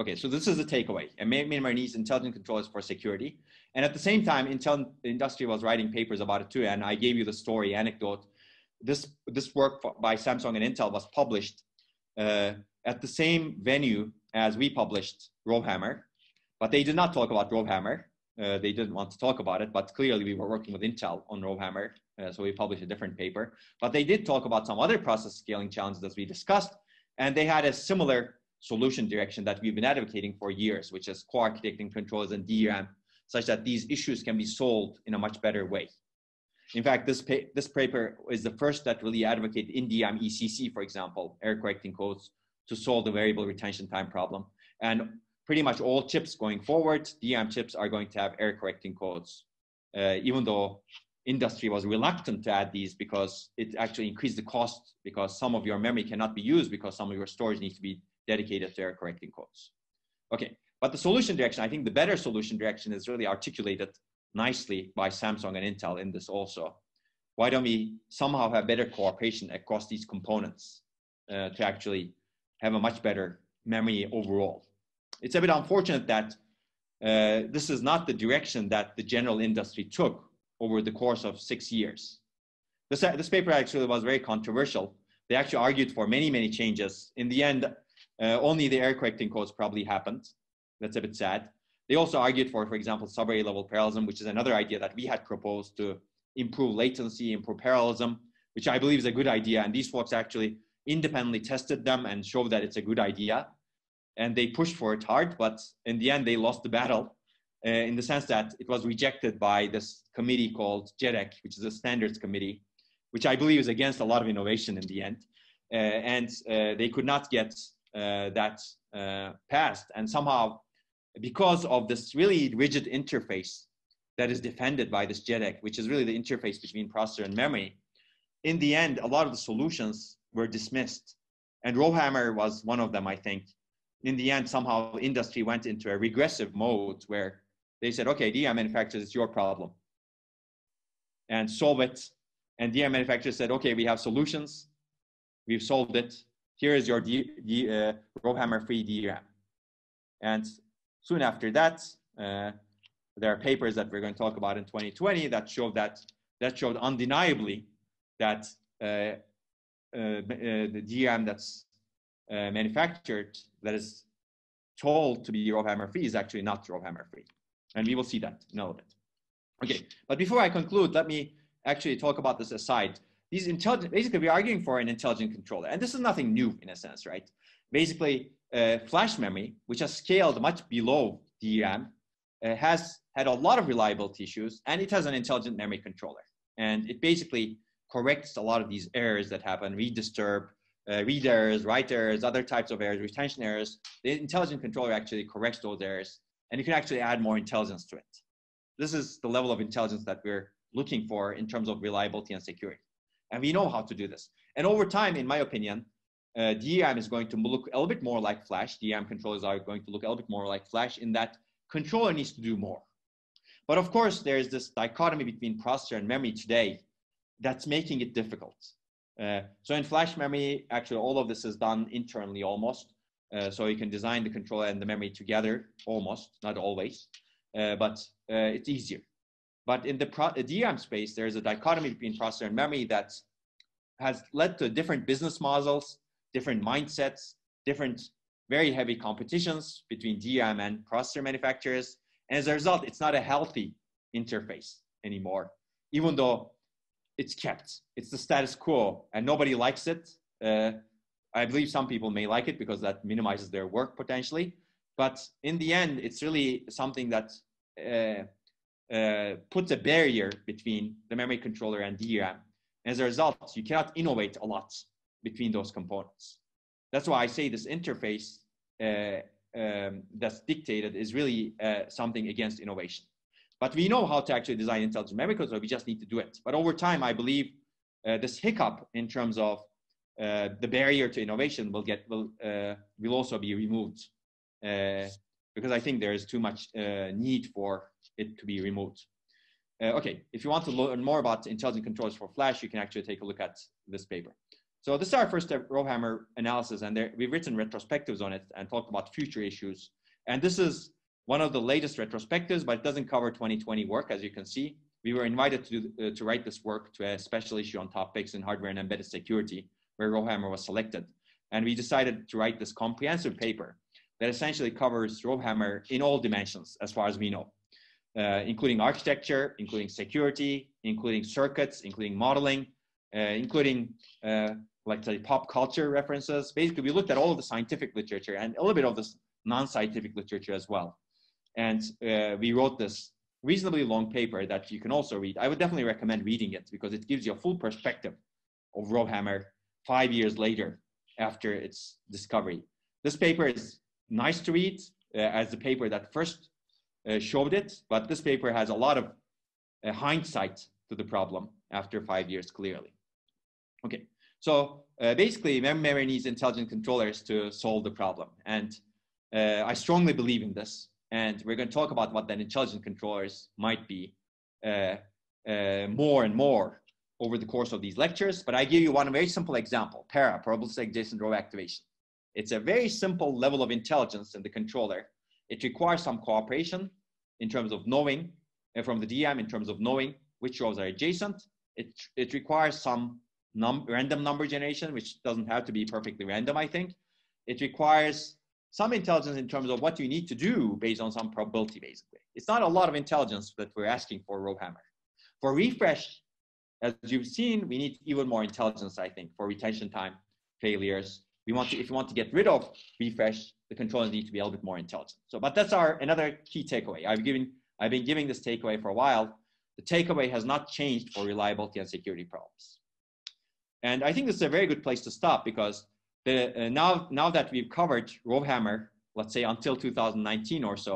Okay, so this is the takeaway. And memory needs intelligent controllers for security. And at the same time, Intel industry was writing papers about it too. And I gave you the story anecdote. This, this work by Samsung and Intel was published uh, at the same venue as we published RowHammer, but they did not talk about RowHammer. Uh, they didn't want to talk about it, but clearly we were working with Intel on RowHammer, uh, so we published a different paper. But they did talk about some other process scaling challenges as we discussed, and they had a similar solution direction that we've been advocating for years, which is co-architecting controllers and D RAM, such that these issues can be solved in a much better way. In fact, this, pa this paper is the first that really advocated in D RAM E C C, for example, error correcting codes, to solve the variable retention time problem. And pretty much all chips going forward, D RAM chips are going to have error correcting codes, uh, even though industry was reluctant to add these because it actually increased the cost because some of your memory cannot be used because some of your storage needs to be dedicated to error correcting codes. Okay, but the solution direction, I think the better solution direction is really articulated nicely by Samsung and Intel in this also. Why don't we somehow have better cooperation across these components uh, to actually have a much better memory overall. It's a bit unfortunate that uh, this is not the direction that the general industry took over the course of six years. This, uh, this paper actually was very controversial. They actually argued for many, many changes. In the end, uh, only the error correcting codes probably happened. That's a bit sad. They also argued for, for example, sub-array level parallelism, which is another idea that we had proposed to improve latency, improve parallelism, which I believe is a good idea. And these folks actually independently tested them and showed that it's a good idea. And they pushed for it hard, but in the end, they lost the battle uh, in the sense that it was rejected by this committee called JEDEC, which is a standards committee, which I believe is against a lot of innovation in the end. Uh, and uh, they could not get uh, that uh, passed. And somehow, because of this really rigid interface that is defended by this JEDEC, which is really the interface between processor and memory, in the end, a lot of the solutions were dismissed. And RowHammer was one of them, I think. In the end, somehow industry went into a regressive mode where they said, okay, D RAM manufacturers, it's your problem. And solve it. And D RAM manufacturers said, okay, we have solutions. We've solved it. Here is your D, D, uh, RowHammer free D RAM. And soon after that, uh, there are papers that we're going to talk about in twenty twenty that showed that, that showed undeniably that uh, Uh, uh, the D RAM that's uh, manufactured, that is told to be RowHammer free, is actually not RowHammer free. And we will see that in a little bit. Okay, but before I conclude, let me actually talk about this aside. These intelligent, basically we're arguing for an intelligent controller. And this is nothing new in a sense, right? Basically, uh, flash memory, which has scaled much below D RAM, uh, has had a lot of reliability issues, and it has an intelligent memory controller. And it basically corrects a lot of these errors that happen, read disturb, uh, read errors, write errors, other types of errors, retention errors. The intelligent controller actually corrects those errors, and you can actually add more intelligence to it. This is the level of intelligence that we're looking for in terms of reliability and security. And we know how to do this. And over time, in my opinion, uh, D RAM is going to look a little bit more like flash. D RAM controllers are going to look a little bit more like flash in that controller needs to do more. But of course, there is this dichotomy between processor and memory today that's making it difficult. Uh, so in flash memory, actually all of this is done internally almost. Uh, so you can design the controller and the memory together, almost, not always, uh, but uh, it's easier. But in the pro D RAM space, there is a dichotomy between processor and memory that has led to different business models, different mindsets, different very heavy competitions between D RAM and processor manufacturers. And as a result, it's not a healthy interface anymore, even though it's kept. It's the status quo, and nobody likes it. Uh, I believe some people may like it because that minimizes their work potentially. But in the end, it's really something that uh, uh, puts a barrier between the memory controller and D RAM. As a result, you cannot innovate a lot between those components. That's why I say this interface uh, um, that's dictated is really uh, something against innovation. But we know how to actually design intelligent memory controller, we just need to do it. But over time, I believe uh, this hiccup in terms of Uh, the barrier to innovation will get will uh, will also be removed, uh, because I think there is too much uh, need for it to be removed. Uh, okay, if you want to learn more about intelligent controllers for flash, you can actually take a look at this paper. So this is our first RowHammer analysis, and there, we've written retrospectives on it and talked about future issues. And this is one of the latest retrospectives, but it doesn't cover twenty twenty work, as you can see. We were invited to do, uh, to write this work to a special issue on topics in hardware and embedded security, where RowHammer was selected. And we decided to write this comprehensive paper that essentially covers RowHammer in all dimensions, as far as we know, uh, including architecture, including security, including circuits, including modeling, uh, including uh, like say pop culture references. Basically, we looked at all of the scientific literature and a little bit of this non-scientific literature as well. And uh, we wrote this reasonably long paper that you can also read. I would definitely recommend reading it because it gives you a full perspective of RowHammer five years later, after its discovery. This paper is nice to read uh, as the paper that first uh, showed it, but this paper has a lot of uh, hindsight to the problem after five years, clearly. Okay, so uh, basically memory needs intelligent controllers to solve the problem. And uh, I strongly believe in this. And we're gonna talk about what that intelligent controllers might be uh, uh, more and more over the course of these lectures, but I give you one very simple example, PARA, probabilistic adjacent row activation. It's a very simple level of intelligence in the controller. It requires some cooperation in terms of knowing, and from the D RAM in terms of knowing which rows are adjacent. It, it requires some num random number generation, which doesn't have to be perfectly random, I think. It requires some intelligence in terms of what you need to do based on some probability, basically. It's not a lot of intelligence that we're asking for RowHammer. For refresh, as you've seen, we need even more intelligence, I think, for retention time failures. We want to, if you want to get rid of refresh, the controllers need to be a little bit more intelligent. So, but that's our another key takeaway. I've given, I've been giving this takeaway for a while. The takeaway has not changed for reliability and security problems. And I think this is a very good place to stop because the, uh, now, now that we've covered RowHammer, let's say until two thousand nineteen or so,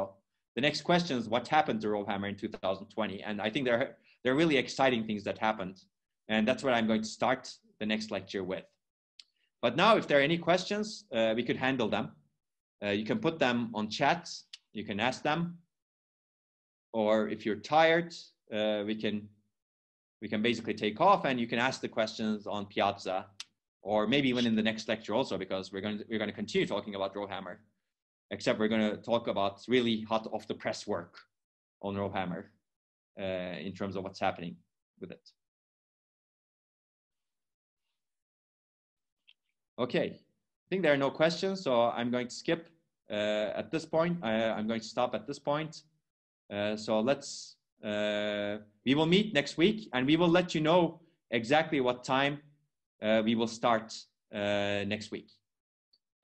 the next question is what happened to RowHammer in two thousand twenty? And I think there are There are really exciting things that happened. And that's what I'm going to start the next lecture with. But now, if there are any questions, uh, we could handle them. Uh, you can put them on chat. You can ask them. Or if you're tired, uh, we can we can basically take off and you can ask the questions on Piazza, or maybe even in the next lecture also, because we're going to, we're going to continue talking about RowHammer, except we're going to talk about really hot off the press work on RowHammer. Uh, in terms of what's happening with it. Okay, I think there are no questions, so I'm going to skip uh, at this point. Uh, I'm going to stop at this point. Uh, so let's, uh, we will meet next week and we will let you know exactly what time uh, we will start uh, next week.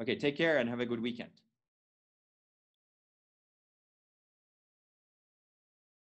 Okay, take care and have a good weekend.